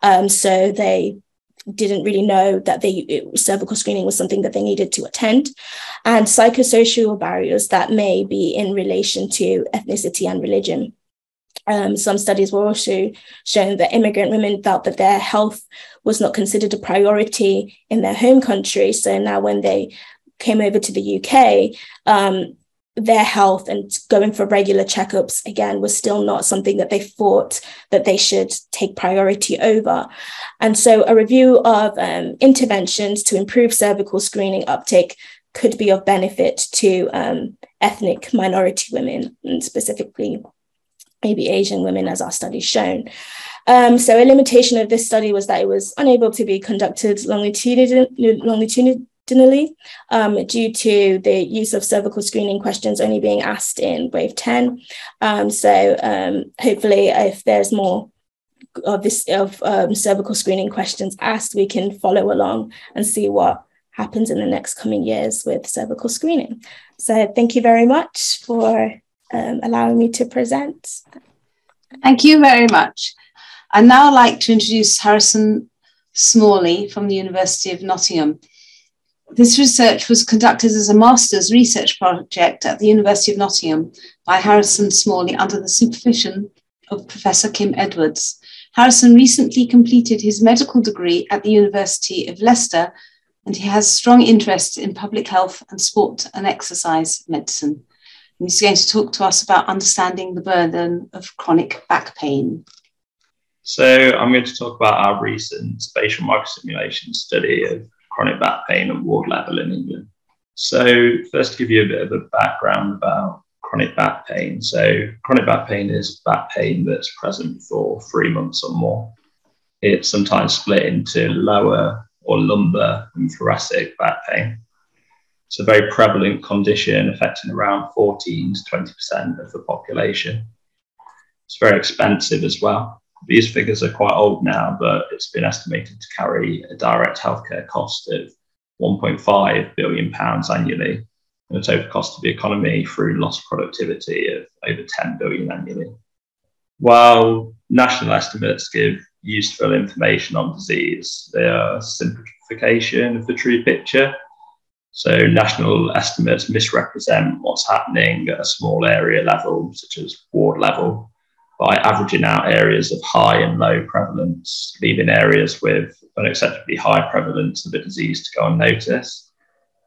Um, so they didn't really know that they it, cervical screening was something that they needed to attend, and psychosocial barriers that may be in relation to ethnicity and religion. Um, some studies were also shown that immigrant women felt that their health was not considered a priority in their home country. So now when they came over to the U K, um, their health and going for regular checkups, again, was still not something that they thought that they should take priority over. And so a review of um, interventions to improve cervical screening uptake could be of benefit to um, ethnic minority women, and specifically maybe Asian women, as our study shown. Um, so a limitation of this study was that it was unable to be conducted longitudinally um, due to the use of cervical screening questions only being asked in wave ten. Um, so um, hopefully if there's more of this of um, cervical screening questions asked, we can follow along and see what happens in the next coming years with cervical screening. So thank you very much for um, allowing me to present. Thank you very much. I'd now like to introduce Harrison Smalley from the University of Nottingham. This research was conducted as a master's research project at the University of Nottingham by Harrison Smalley under the supervision of Professor Kim Edwards. Harrison recently completed his medical degree at the University of Leicester, and he has strong interest in public health and sport and exercise medicine. And he's going to talk to us about understanding the burden of chronic back pain. So I'm going to talk about our recent spatial microsimulation study of chronic back pain at ward level in England. So first, to give you a bit of a background about chronic back pain. So chronic back pain is back pain that's present for three months or more. It's sometimes split into lower or lumbar and thoracic back pain. It's a very prevalent condition affecting around fourteen to twenty percent of the population. It's very expensive as well. These figures are quite old now, but it's been estimated to carry a direct healthcare cost of one point five billion pounds annually, and a total cost to the economy through lost productivity of over ten billion pounds annually. While national estimates give useful information on disease, they are simplification of the true picture. So national estimates misrepresent what's happening at a small area level, such as ward level, by averaging out areas of high and low prevalence, leaving areas with unacceptably high prevalence of a disease to go unnoticed.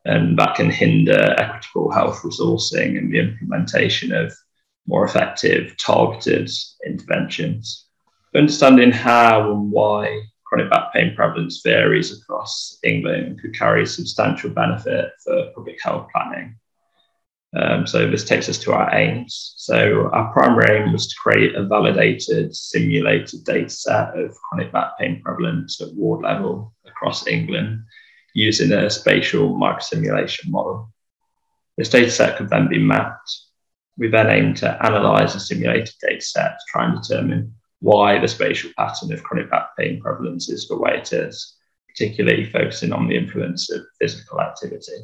And that can hinder equitable health resourcing and the implementation of more effective targeted interventions. Understanding how and why chronic back pain prevalence varies across England could carry substantial benefit for public health planning. Um, so this takes us to our aims. So our primary aim was to create a validated, simulated data set of chronic back pain prevalence at ward level across England using a spatial microsimulation model. This data set could then be mapped. We then aimed to analyse a simulated data set to try and determine why the spatial pattern of chronic back pain prevalence is the way it is, particularly focusing on the influence of physical activity.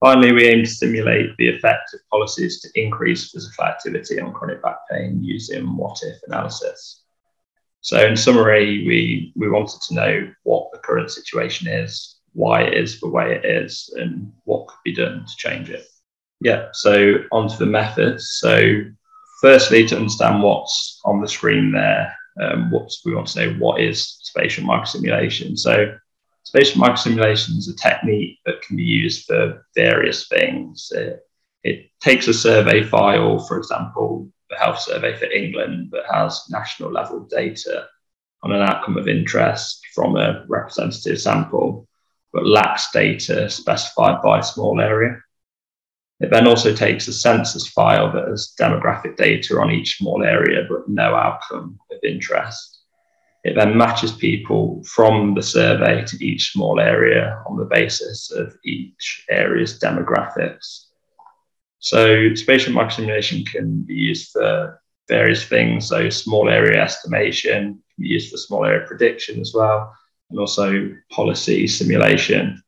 Finally, we aim to stimulate the effect of policies to increase physical activity on chronic back pain using what-if analysis. So in summary, we, we wanted to know what the current situation is, why it is the way it is, and what could be done to change it. Yeah, so onto the methods. So firstly, to understand what's on the screen there, um, what we want to know what is spatial microsimulation. So spatial microsimulation is a technique that can be used for various things. It, it takes a survey file, for example, the Health Survey for England, that has national level data on an outcome of interest from a representative sample, but lacks data specified by a small area. It then also takes a census file that has demographic data on each small area, but no outcome of interest. It then matches people from the survey to each small area on the basis of each area's demographics. So spatial microsimulation can be used for various things. So small area estimation can be used for small area prediction as well, and also policy simulation.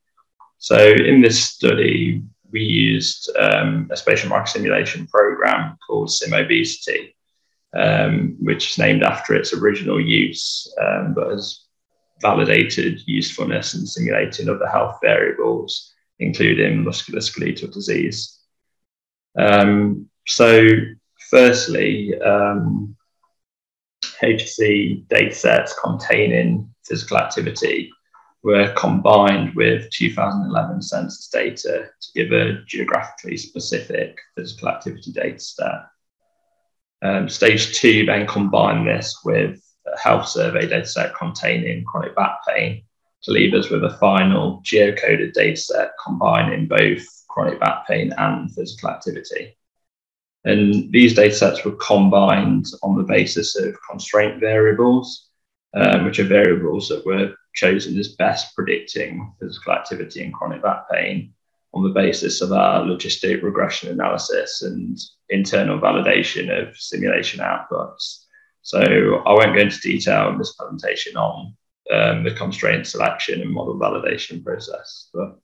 So in this study, we used um, a spatial microsimulation program called SimObesity, um, which is named after its original use, um, but has validated usefulness in simulating other health variables, including musculoskeletal disease. Um, so firstly, um, H S E datasets containing physical activity were combined with two thousand eleven census data to give a geographically specific physical activity data set. Um, stage two then combined this with a health survey data set containing chronic back pain to leave us with a final geocoded data set combining both chronic back pain and physical activity. And these data sets were combined on the basis of constraint variables, um, which are variables that were chosen as best predicting physical activity and chronic back pain on the basis of our logistic regression analysis and internal validation of simulation outputs. So I won't go into detail in this presentation on um, the constraint selection and model validation process, but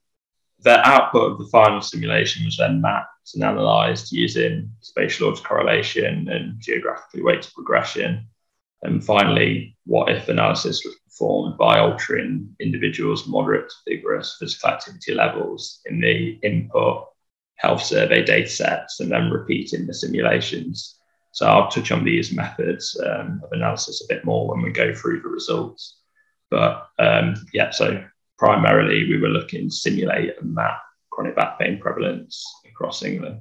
the output of the final simulation was then mapped and analysed using spatial autocorrelation and geographically weighted regression. And finally, what-if analysis was performed by altering individuals' moderate to vigorous physical activity levels in the input health survey data sets and then repeating the simulations. So I'll touch on these methods um, of analysis a bit more when we go through the results. But um, yeah, so primarily we were looking to simulate and map chronic back pain prevalence across England.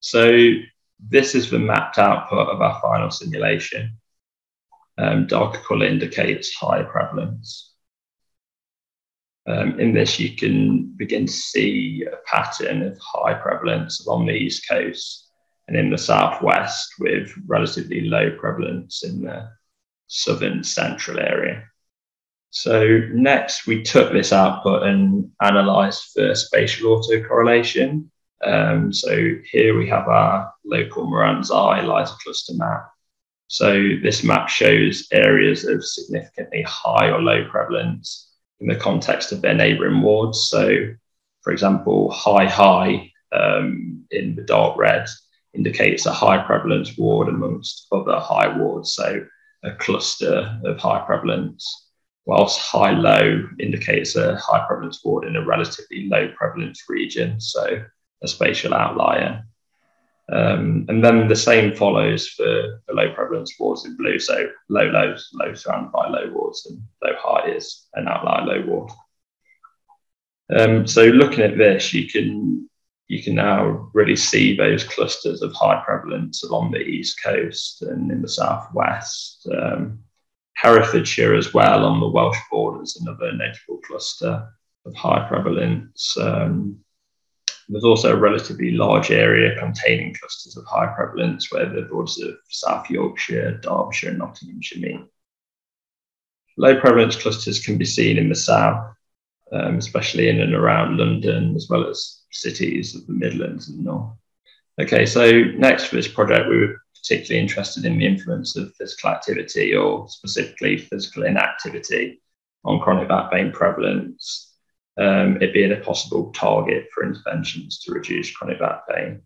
So this is the mapped output of our final simulation. Um, darker colour indicates high prevalence. Um, in this, you can begin to see a pattern of high prevalence along the East Coast and in the Southwest, with relatively low prevalence in the southern central area. So next, we took this output and analysed for spatial autocorrelation. Um, so here we have our local Moran's Eye Leiter cluster map. So this map shows areas of significantly high or low prevalence in the context of their neighbouring wards. So, for example, high high um, in the dark red indicates a high prevalence ward amongst other high wards, so a cluster of high prevalence, whilst high low indicates a high prevalence ward in a relatively low prevalence region, so a spatial outlier. Um, and then the same follows for the low prevalence wards in blue. So low lows, low surrounded by low wards, and low high is an outlier low ward. Um, so looking at this, you can you can now really see those clusters of high prevalence along the East Coast and in the Southwest. Um, Herefordshire as well on the Welsh border is another notable cluster of high prevalence. Um, There's also a relatively large area containing clusters of high prevalence where the borders of South Yorkshire, Derbyshire and Nottinghamshire meet. Low prevalence clusters can be seen in the south, um, especially in and around London, as well as cities of the Midlands and North. Okay, so next for this project, we were particularly interested in the influence of physical activity, or specifically physical inactivity, on chronic back pain prevalence. Um, it being a possible target for interventions to reduce chronic back pain.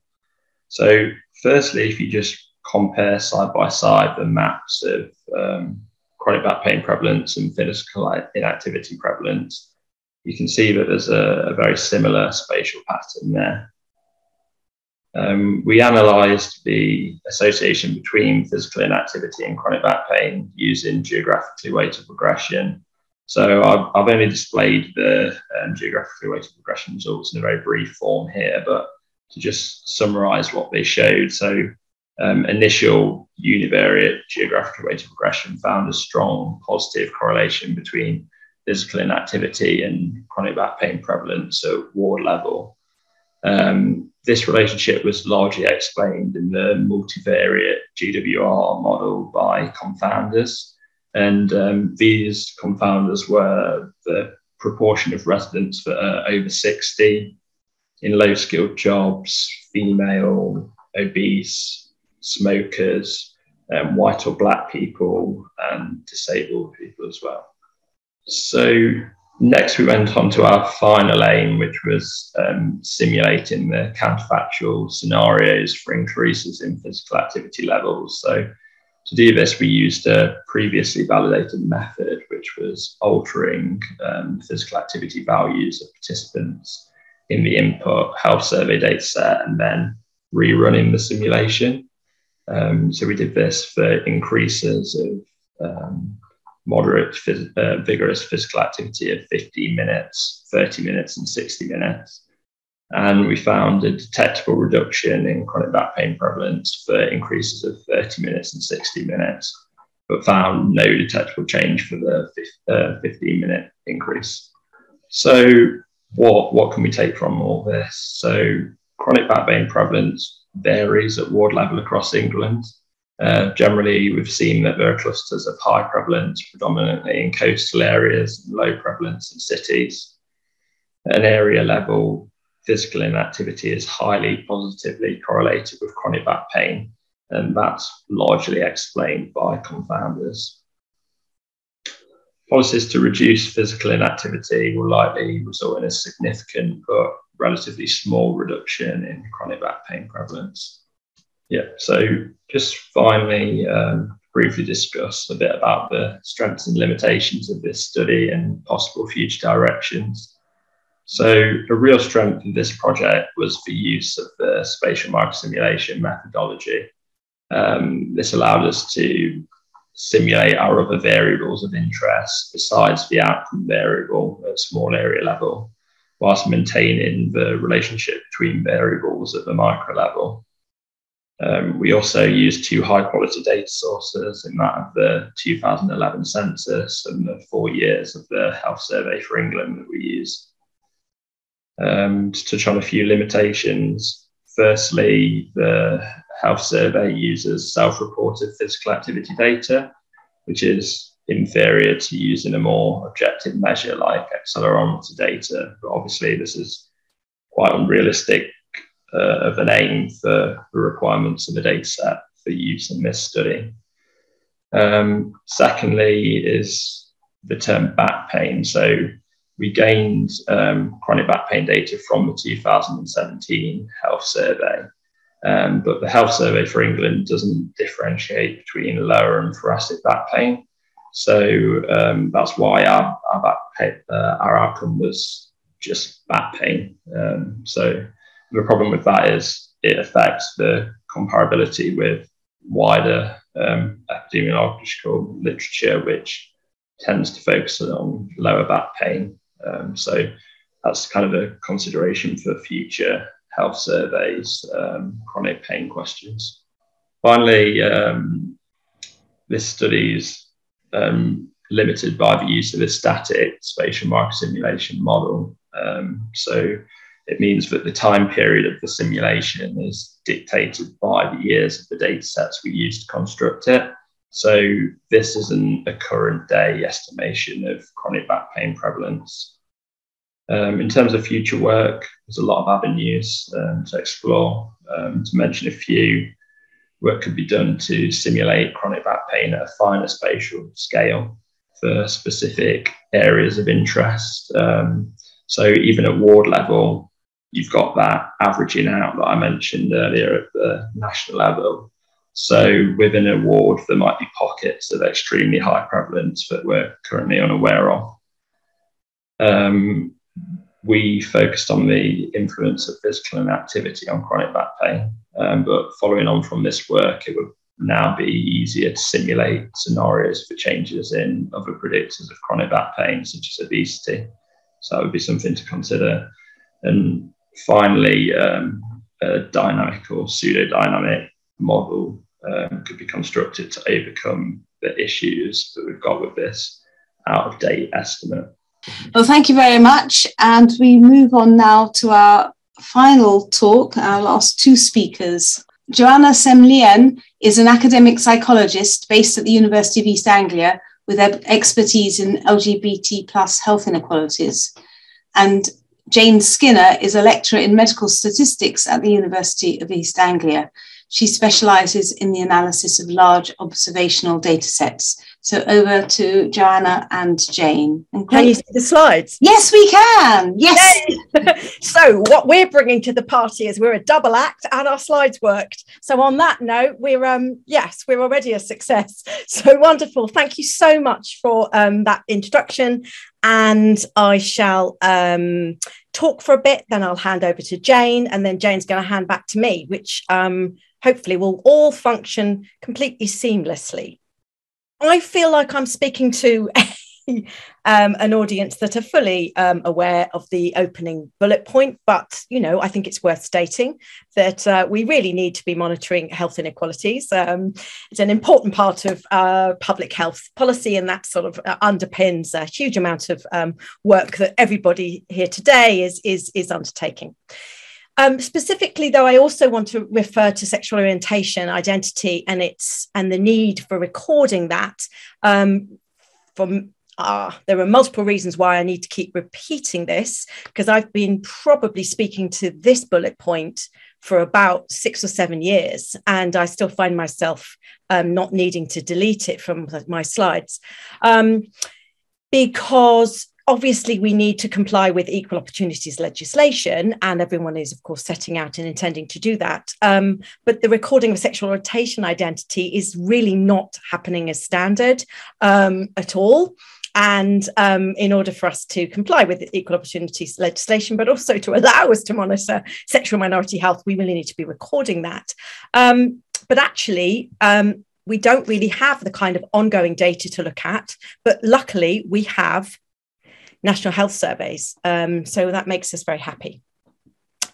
So firstly, if you just compare side by side the maps of um, chronic back pain prevalence and physical inactivity prevalence, you can see that there's a, a very similar spatial pattern there. Um, we analysed the association between physical inactivity and chronic back pain using geographically weighted regression. So I've, I've only displayed the um, geographically weighted regression results in a very brief form here, but to just summarise what they showed. So um, initial univariate geographically weighted regression found a strong positive correlation between physical inactivity and chronic back pain prevalence at ward level. Um, this relationship was largely explained in the multivariate G W R model by confounders. And um, these confounders were the proportion of residents that are over sixty, in low-skilled jobs, female, obese, smokers, um, white or black people, and disabled people as well. So next we went on to our final aim, which was um, simulating the counterfactual scenarios for increases in physical activity levels. So to do this, we used a previously validated method, which was altering um, physical activity values of participants in the input health survey data set and then rerunning the simulation. Um, so we did this for increases of um, moderate, phys uh, vigorous physical activity of fifteen minutes, thirty minutes and sixty minutes. And we found a detectable reduction in chronic back pain prevalence for increases of thirty minutes and sixty minutes, but found no detectable change for the fifteen minute increase. So what, what can we take from all this? So chronic back pain prevalence varies at ward level across England. Uh, generally, we've seen that there are clusters of high prevalence, predominantly in coastal areas, and low prevalence in cities. At an area level, physical inactivity is highly positively correlated with chronic back pain, and that's largely explained by confounders. Policies to reduce physical inactivity will likely result in a significant but relatively small reduction in chronic back pain prevalence. Yeah, so just finally, um, briefly discuss a bit about the strengths and limitations of this study and possible future directions. So a real strength of this project was the use of the spatial microsimulation methodology. Um, this allowed us to simulate our other variables of interest besides the outcome variable at small area level, whilst maintaining the relationship between variables at the micro level. Um, we also used two high quality data sources, in that of the two thousand eleven census and the four years of the Health Survey for England that we used. Um, to touch on a few limitations, firstly, the Health Survey uses self-reported physical activity data, which is inferior to using a more objective measure like accelerometer data. But obviously, this is quite unrealistic uh, of an aim for the requirements of the data set for use in this study. Um, secondly is the term back pain. So we gained um, chronic back pain data from the two thousand seventeen Health Survey, um, but the Health Survey for England doesn't differentiate between lower and thoracic back pain. So um, that's why our, our, back pain, uh, our outcome was just back pain. Um, so the problem with that is it affects the comparability with wider um, epidemiological literature, which tends to focus on lower back pain. Um, so that's kind of a consideration for future health surveys, um, chronic pain questions. Finally, um, this study is um, limited by the use of a static spatial microsimulation model. Um, so it means that the time period of the simulation is dictated by the years of the data sets we used to construct it. So this isn't a current day estimation of chronic back pain prevalence. Um, in terms of future work, there's a lot of avenues um, to explore. Um, to mention a few, work could be done to simulate chronic back pain at a finer spatial scale for specific areas of interest. Um, so even at ward level, you've got that averaging out that I mentioned earlier at the national level. So within a ward, there might be pockets of extremely high prevalence that we're currently unaware of. Um, we focused on the influence of physical inactivity on chronic back pain, um, but following on from this work, it would now be easier to simulate scenarios for changes in other predictors of chronic back pain, such as obesity. So that would be something to consider. And finally, um, a dynamic or pseudodynamic model Um, could be constructed to overcome the issues that we've got with this out-of-date estimate. Well, thank you very much. And we move on now to our final talk, our last two speakers. Joanna Semlyen is an academic psychologist based at the University of East Anglia with expertise in L G B T plus health inequalities. And Jane Skinner is a lecturer in medical statistics at the University of East Anglia. She specialises in the analysis of large observational data sets. So over to Joanna and Jane. And can you see the slides? Yes, we can. Yes. So what we're bringing to the party is we're a double act and our slides worked. So on that note, we're, um, yes, we're already a success. So wonderful. Thank you so much for um, that introduction. And I shall um, talk for a bit, then I'll hand over to Jane, and then Jane's going to hand back to me, which um, hopefully will all function completely seamlessly. I feel like I'm speaking to a, um, an audience that are fully um, aware of the opening bullet point, but, you know, I think it's worth stating that uh, we really need to be monitoring health inequalities. Um, it's an important part of uh, public health policy, and that sort of underpins a huge amount of um, work that everybody here today is, is, is undertaking. Um, specifically, though, I also want to refer to sexual orientation, identity, and its and the need for recording that. Um, from uh, there are multiple reasons why I need to keep repeating this, because I've been probably speaking to this bullet point for about six or seven years, and I still find myself um, not needing to delete it from my slides, um, because obviously, we need to comply with equal opportunities legislation, and everyone is, of course, setting out and intending to do that. Um, but the recording of sexual orientation identity is really not happening as standard um, at all. And um, in order for us to comply with equal opportunities legislation, but also to allow us to monitor sexual minority health, we really need to be recording that. Um, but actually, um, we don't really have the kind of ongoing data to look at. But luckily, we have national health surveys. Um, so that makes us very happy.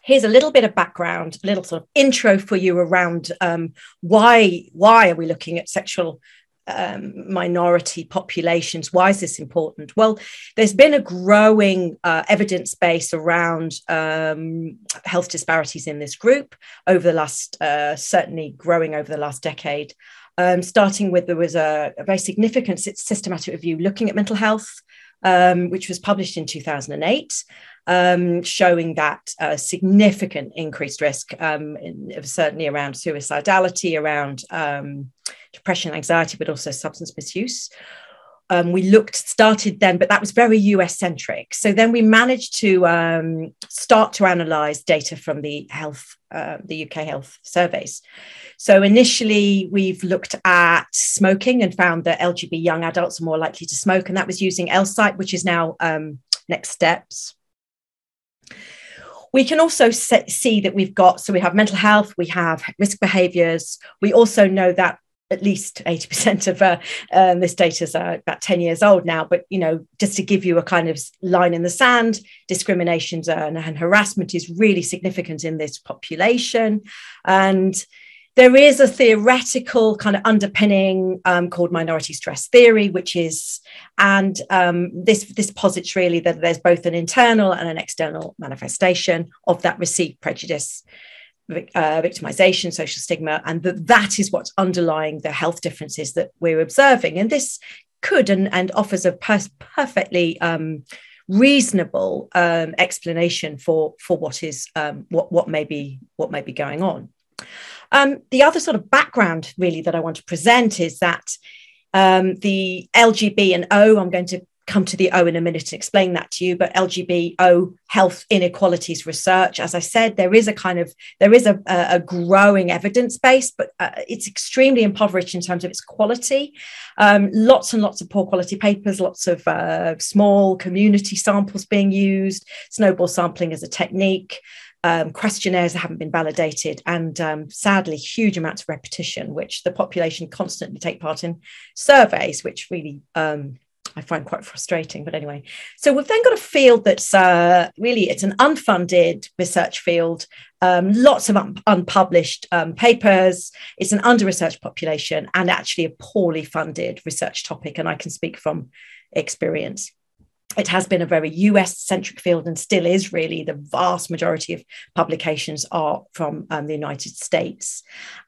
Here's a little bit of background, a little sort of intro for you around um, why, why are we looking at sexual um, minority populations? Why is this important? Well, there's been a growing uh, evidence base around um, health disparities in this group over the last, uh, certainly growing over the last decade. Um, starting with, there was a, a very significant systematic review looking at mental health, Um, which was published in two thousand eight, um, showing that uh, significant increased risk, um, in, certainly around suicidality, around um, depression, anxiety, but also substance misuse. Um, we looked, started then, but that was very U S centric. So then we managed to um, start to analyse data from the health, uh, the U K health surveys. So initially, we've looked at smoking and found that L G B young adults are more likely to smoke, and that was using L site, which is now um, Next Steps. We can also set, see that we've got, so we have mental health, we have risk behaviours. We also know that at least eighty percent of uh, um, this data is uh, about ten years old now, but, you know, just to give you a kind of line in the sand, discriminations and, and harassment is really significant in this population. And there is a theoretical kind of underpinning um, called minority stress theory, which is, and um, this, this posits really that there's both an internal and an external manifestation of that received prejudice, Uh, victimization, social stigma, and that that is what's underlying the health differences that we're observing. And this could and, and offers a per perfectly um, reasonable um, explanation for for what is um, what what may be what may be going on. Um, the other sort of background really that I want to present is that um, the L G B and O, I'm going to come to the O in a minute and explain that to you, but L G B O health inequalities research, as I said, there is a kind of, there is a, a growing evidence base, but uh, it's extremely impoverished in terms of its quality. Um, lots and lots of poor quality papers, lots of uh, small community samples being used, snowball sampling as a technique, um, questionnaires that haven't been validated, and um, sadly, huge amounts of repetition, which the population constantly take part in surveys, which really um, I find quite frustrating, but anyway. So we've then got a field that's uh, really, it's an unfunded research field, um, lots of un unpublished um, papers. It's an under-researched population and actually a poorly funded research topic, and I can speak from experience. It has been a very U S centric field and still is really. The vast majority of publications are from um, the United States.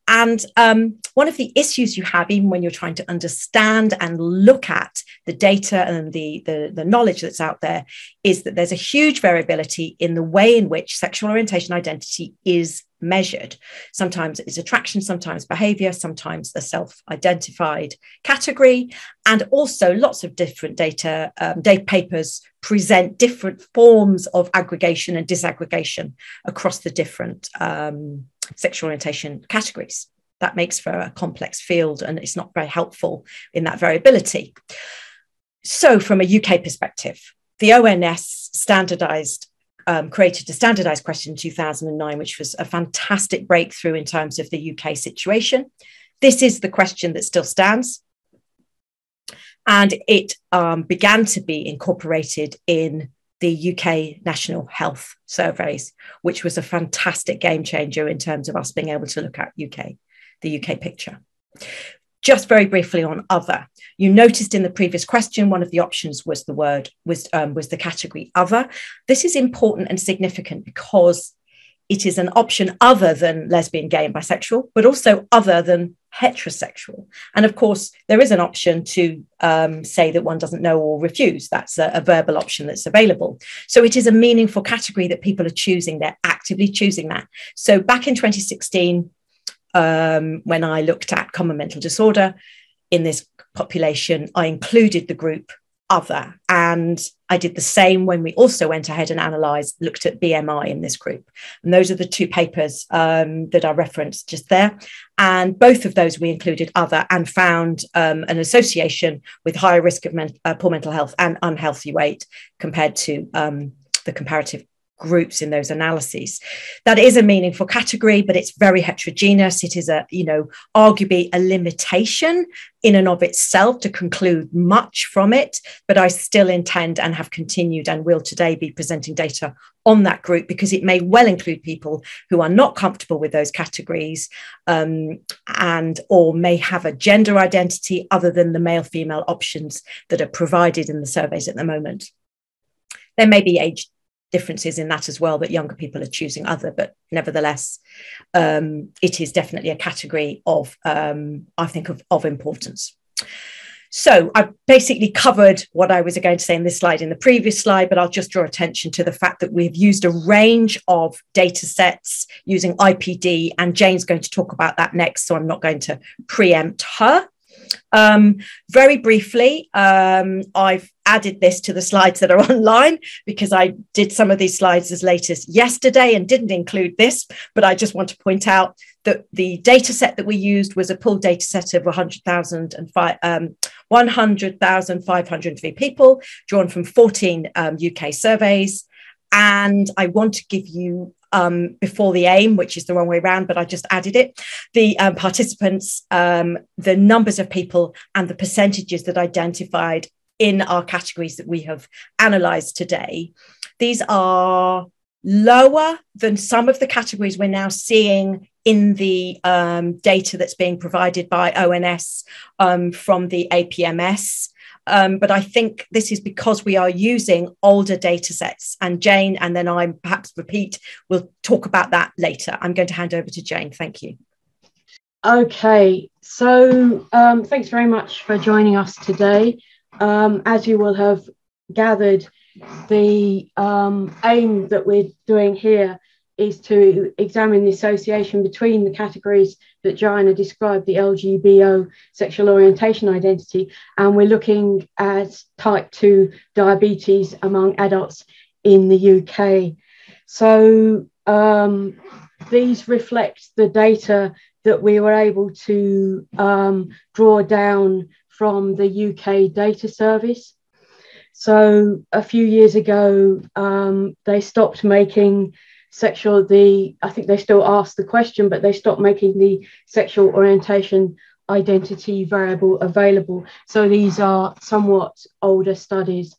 And um, one of the issues you have, even when you're trying to understand and look at the data and the, the, the knowledge that's out there, is that there's a huge variability in the way in which sexual orientation identity is measured. Sometimes it's attraction, sometimes behavior, sometimes the self-identified category, and also lots of different data, um, data papers present different forms of aggregation and disaggregation across the different um, sexual orientation categories. That makes for a complex field, and it's not very helpful in that variability. So from a U K perspective, the O N S standardized Um, created a standardised question in two thousand nine, which was a fantastic breakthrough in terms of the U K situation. This is the question that still stands. and it um, began to be incorporated in the U K National Health Surveys, which was a fantastic game changer in terms of us being able to look at U K, the U K picture. Just very briefly on other, you noticed in the previous question, one of the options was the word, was, um, was the category other. This is important and significant because it is an option other than lesbian, gay and bisexual, but also other than heterosexual. And of course, there is an option to um, say that one doesn't know or refuse. That's a, a verbal option that's available. So it is a meaningful category that people are choosing. They're actively choosing that. So back in twenty sixteen, um, when I looked at common mental disorder in this population, I included the group other. And I did the same when we also went ahead and analysed, looked at B M I in this group. And those are the two papers um, that are referenced just there. And both of those we included other and found um, an association with higher risk of men uh, poor mental health and unhealthy weight compared to um, the comparative groups in those analyses. That is a meaningful category, but it's very heterogeneous. It is a, you know, arguably a limitation in and of itself to conclude much from it, but I still intend and have continued and will today be presenting data on that group because it may well include people who are not comfortable with those categories um, and or may have a gender identity other than the male-female options that are provided in the surveys at the moment. There may be age differences in that as well, that younger people are choosing other, but nevertheless, um, it is definitely a category of, um, I think, of, of importance. So I basically covered what I was going to say in this slide in the previous slide, but I'll just draw attention to the fact that we've used a range of data sets using I P D, and Jane's going to talk about that next, so I'm not going to preempt her. Um, very briefly, um, I've added this to the slides that are online because I did some of these slides as late as yesterday and didn't include this, but I just want to point out that the data set that we used was a pooled data set of one hundred thousand five hundred three people drawn from fourteen um, U K surveys. And I want to give you Um, before the aim, which is the wrong way around, but I just added it, the um, participants, um, the numbers of people and the percentages that identified in our categories that we have analysed today. These are lower than some of the categories we're now seeing in the um, data that's being provided by O N S um, from the A P M S. Um, but I think this is because we are using older data sets, and Jane, and then I'm perhaps repeat, we'll talk about that later. I'm going to hand over to Jane. Thank you. Okay, so um, thanks very much for joining us today. Um, as you will have gathered, the um, aim that we're doing here is to examine the association between the categories that Joanna described, the L G B O sexual orientation identity, and we're looking at type two diabetes among adults in the U K. So um, these reflect the data that we were able to um, draw down from the U K data service. So a few years ago, um, they stopped making sexual, the, I think they still ask the question, but they stopped making the sexual orientation identity variable available. So these are somewhat older studies.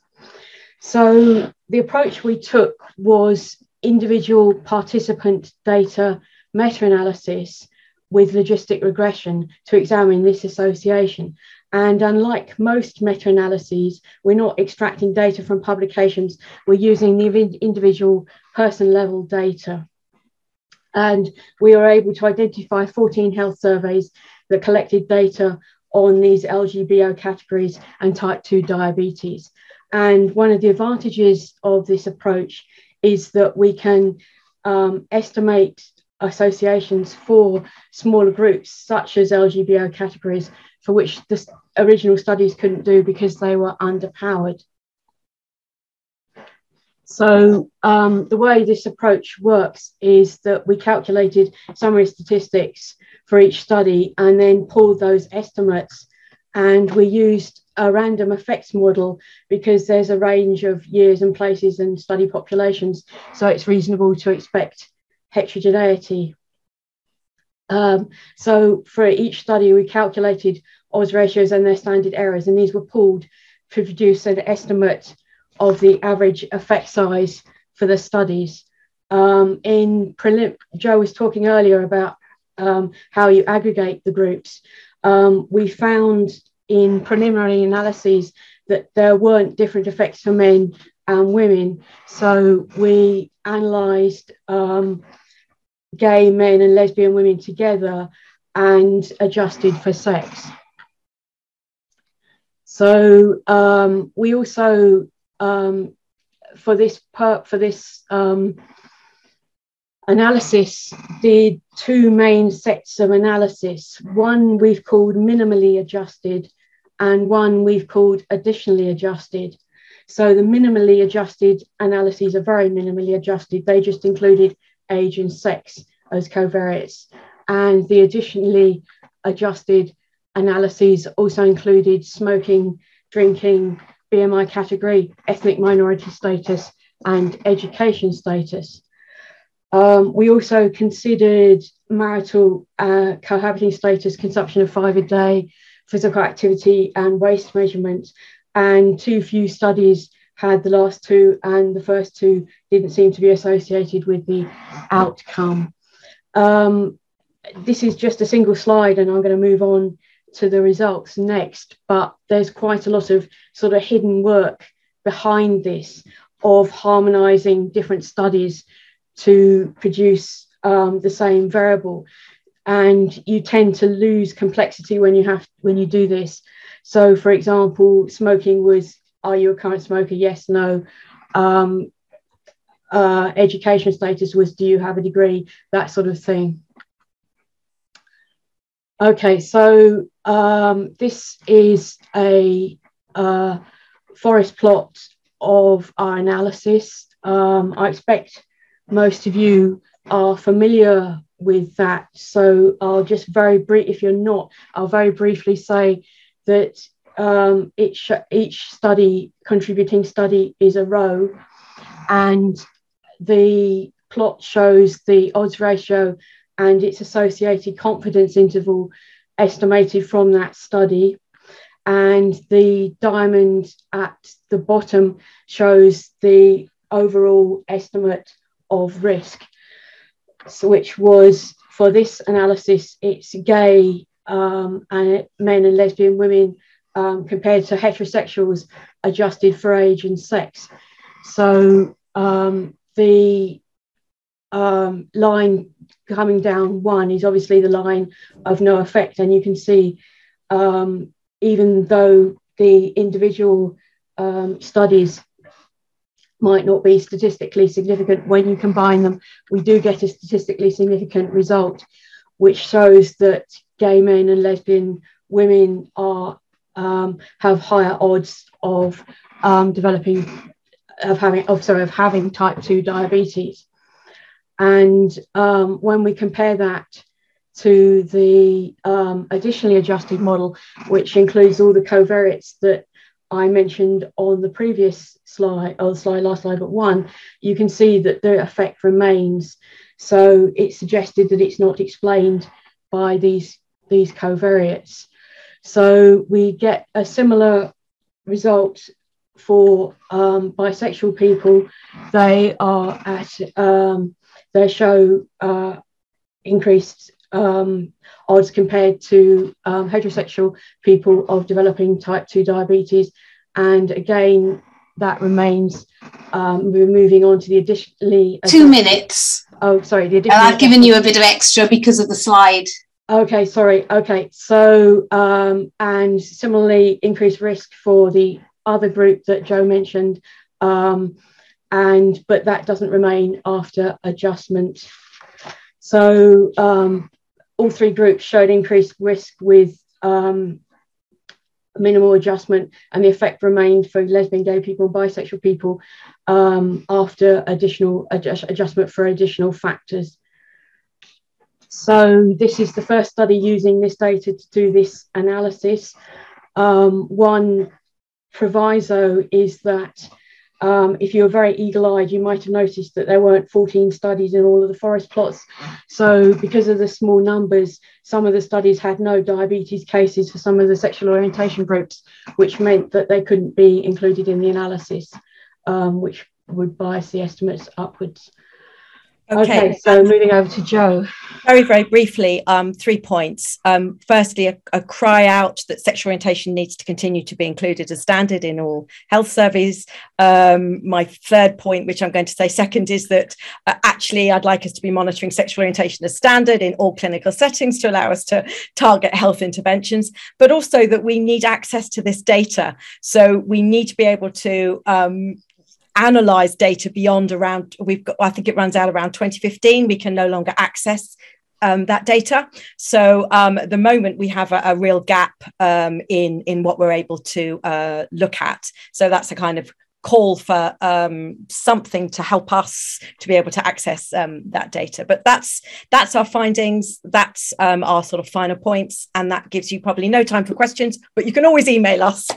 So the approach we took was individual participant data meta-analysis with logistic regression to examine this association. And unlike most meta-analyses, we're not extracting data from publications, we're using the individual person-level data. And we are able to identify fourteen health surveys that collected data on these L G B O categories and type two diabetes. And one of the advantages of this approach is that we can um, estimate associations for smaller groups, such as L G B O categories, for which the original studies couldn't do because they were underpowered. So um, the way this approach works is that we calculated summary statistics for each study and then pulled those estimates, and we used a random effects model because there's a range of years and places and study populations, so it's reasonable to expect heterogeneity. Um, so for each study we calculated odds ratios and their standard errors, and these were pooled to produce an estimate of the average effect size for the studies. Um, in prelim, Joe was talking earlier about um, how you aggregate the groups. Um, we found in preliminary analyses that there weren't different effects for men and women. So we analysed um, gay men and lesbian women together and adjusted for sex. So um, we also, um, for this, per for this um, analysis, did two main sets of analysis. One we've called minimally adjusted and one we've called additionally adjusted. So the minimally adjusted analyses are very minimally adjusted. They just included age and sex as covariates. And the additionally adjusted analyses also included smoking, drinking, B M I category, ethnic minority status, and education status. Um, we also considered marital uh, cohabiting status, consumption of five a day, physical activity and waist measurement, and too few studies had the last two, and the first two didn't seem to be associated with the outcome. Um, this is just a single slide, and I'm going to move on to the results next, but there's quite a lot of sort of hidden work behind this of harmonising different studies to produce um, the same variable. And you tend to lose complexity when you have when you do this. So, for example, smoking was, are you a current smoker? Yes, no. Um, uh, education status was, do you have a degree? That sort of thing. Okay, so um, this is a uh, forest plot of our analysis. Um, I expect most of you are familiar with that, so I'll just very brief, if you're not, I'll very briefly say that um, each, each study, contributing study, is a row, and the plot shows the odds ratio and its associated confidence interval estimated from that study, and the diamond at the bottom shows the overall estimate of risk. So, which was, for this analysis, it's gay um, and men and lesbian women um, compared to heterosexuals adjusted for age and sex. So um, the um, line coming down one is obviously the line of no effect, and you can see um, even though the individual um, studies might not be statistically significant, when you combine them, we do get a statistically significant result, which shows that gay men and lesbian women are um, have higher odds of um, developing, of having, of, sorry, of having type two diabetes. And um, when we compare that to the um, additionally adjusted model, which includes all the covariates that I mentioned on the previous slide, or the slide, last slide but one, you can see that the effect remains. So it's suggested that it's not explained by these, these covariates. So we get a similar result for um, bisexual people. They are at, um, they show uh, increased Um, odds compared to um, heterosexual people of developing type two diabetes, and again that remains. Um, we're moving on to the additionally two minutes. Oh, sorry, the additionally. And I've given you a bit of extra because of the slide. Okay, sorry. Okay, so um, and similarly, increased risk for the other group that Joe mentioned, um, and but that doesn't remain after adjustment. So um, all three groups showed increased risk with um, minimal adjustment, and the effect remained for lesbian, gay people, bisexual people um, after additional adjust adjustment for additional factors. So this is the first study using this data to do this analysis. Um, one proviso is that Um, if you were very eagle-eyed, you might have noticed that there weren't fourteen studies in all of the forest plots. So because of the small numbers, some of the studies had no diabetes cases for some of the sexual orientation groups, which meant that they couldn't be included in the analysis, um, which would bias the estimates upwards. Okay, okay, so moving over to Jo. Very, very briefly, um, three points. Um, firstly, a, a cry out that sexual orientation needs to continue to be included as standard in all health surveys. Um, my third point, which I'm going to say second, is that uh, actually I'd like us to be monitoring sexual orientation as standard in all clinical settings to allow us to target health interventions, but also that we need access to this data. So we need to be able to Um, analyze data beyond around, we've got, I think it runs out around twenty fifteen, we can no longer access um, that data. So um, at the moment we have a, a real gap um, in, in what we're able to uh, look at. So that's a kind of call for um, something to help us to be able to access um, that data. But that's, that's our findings, that's um, our sort of final points, and that gives you probably no time for questions, but you can always email us.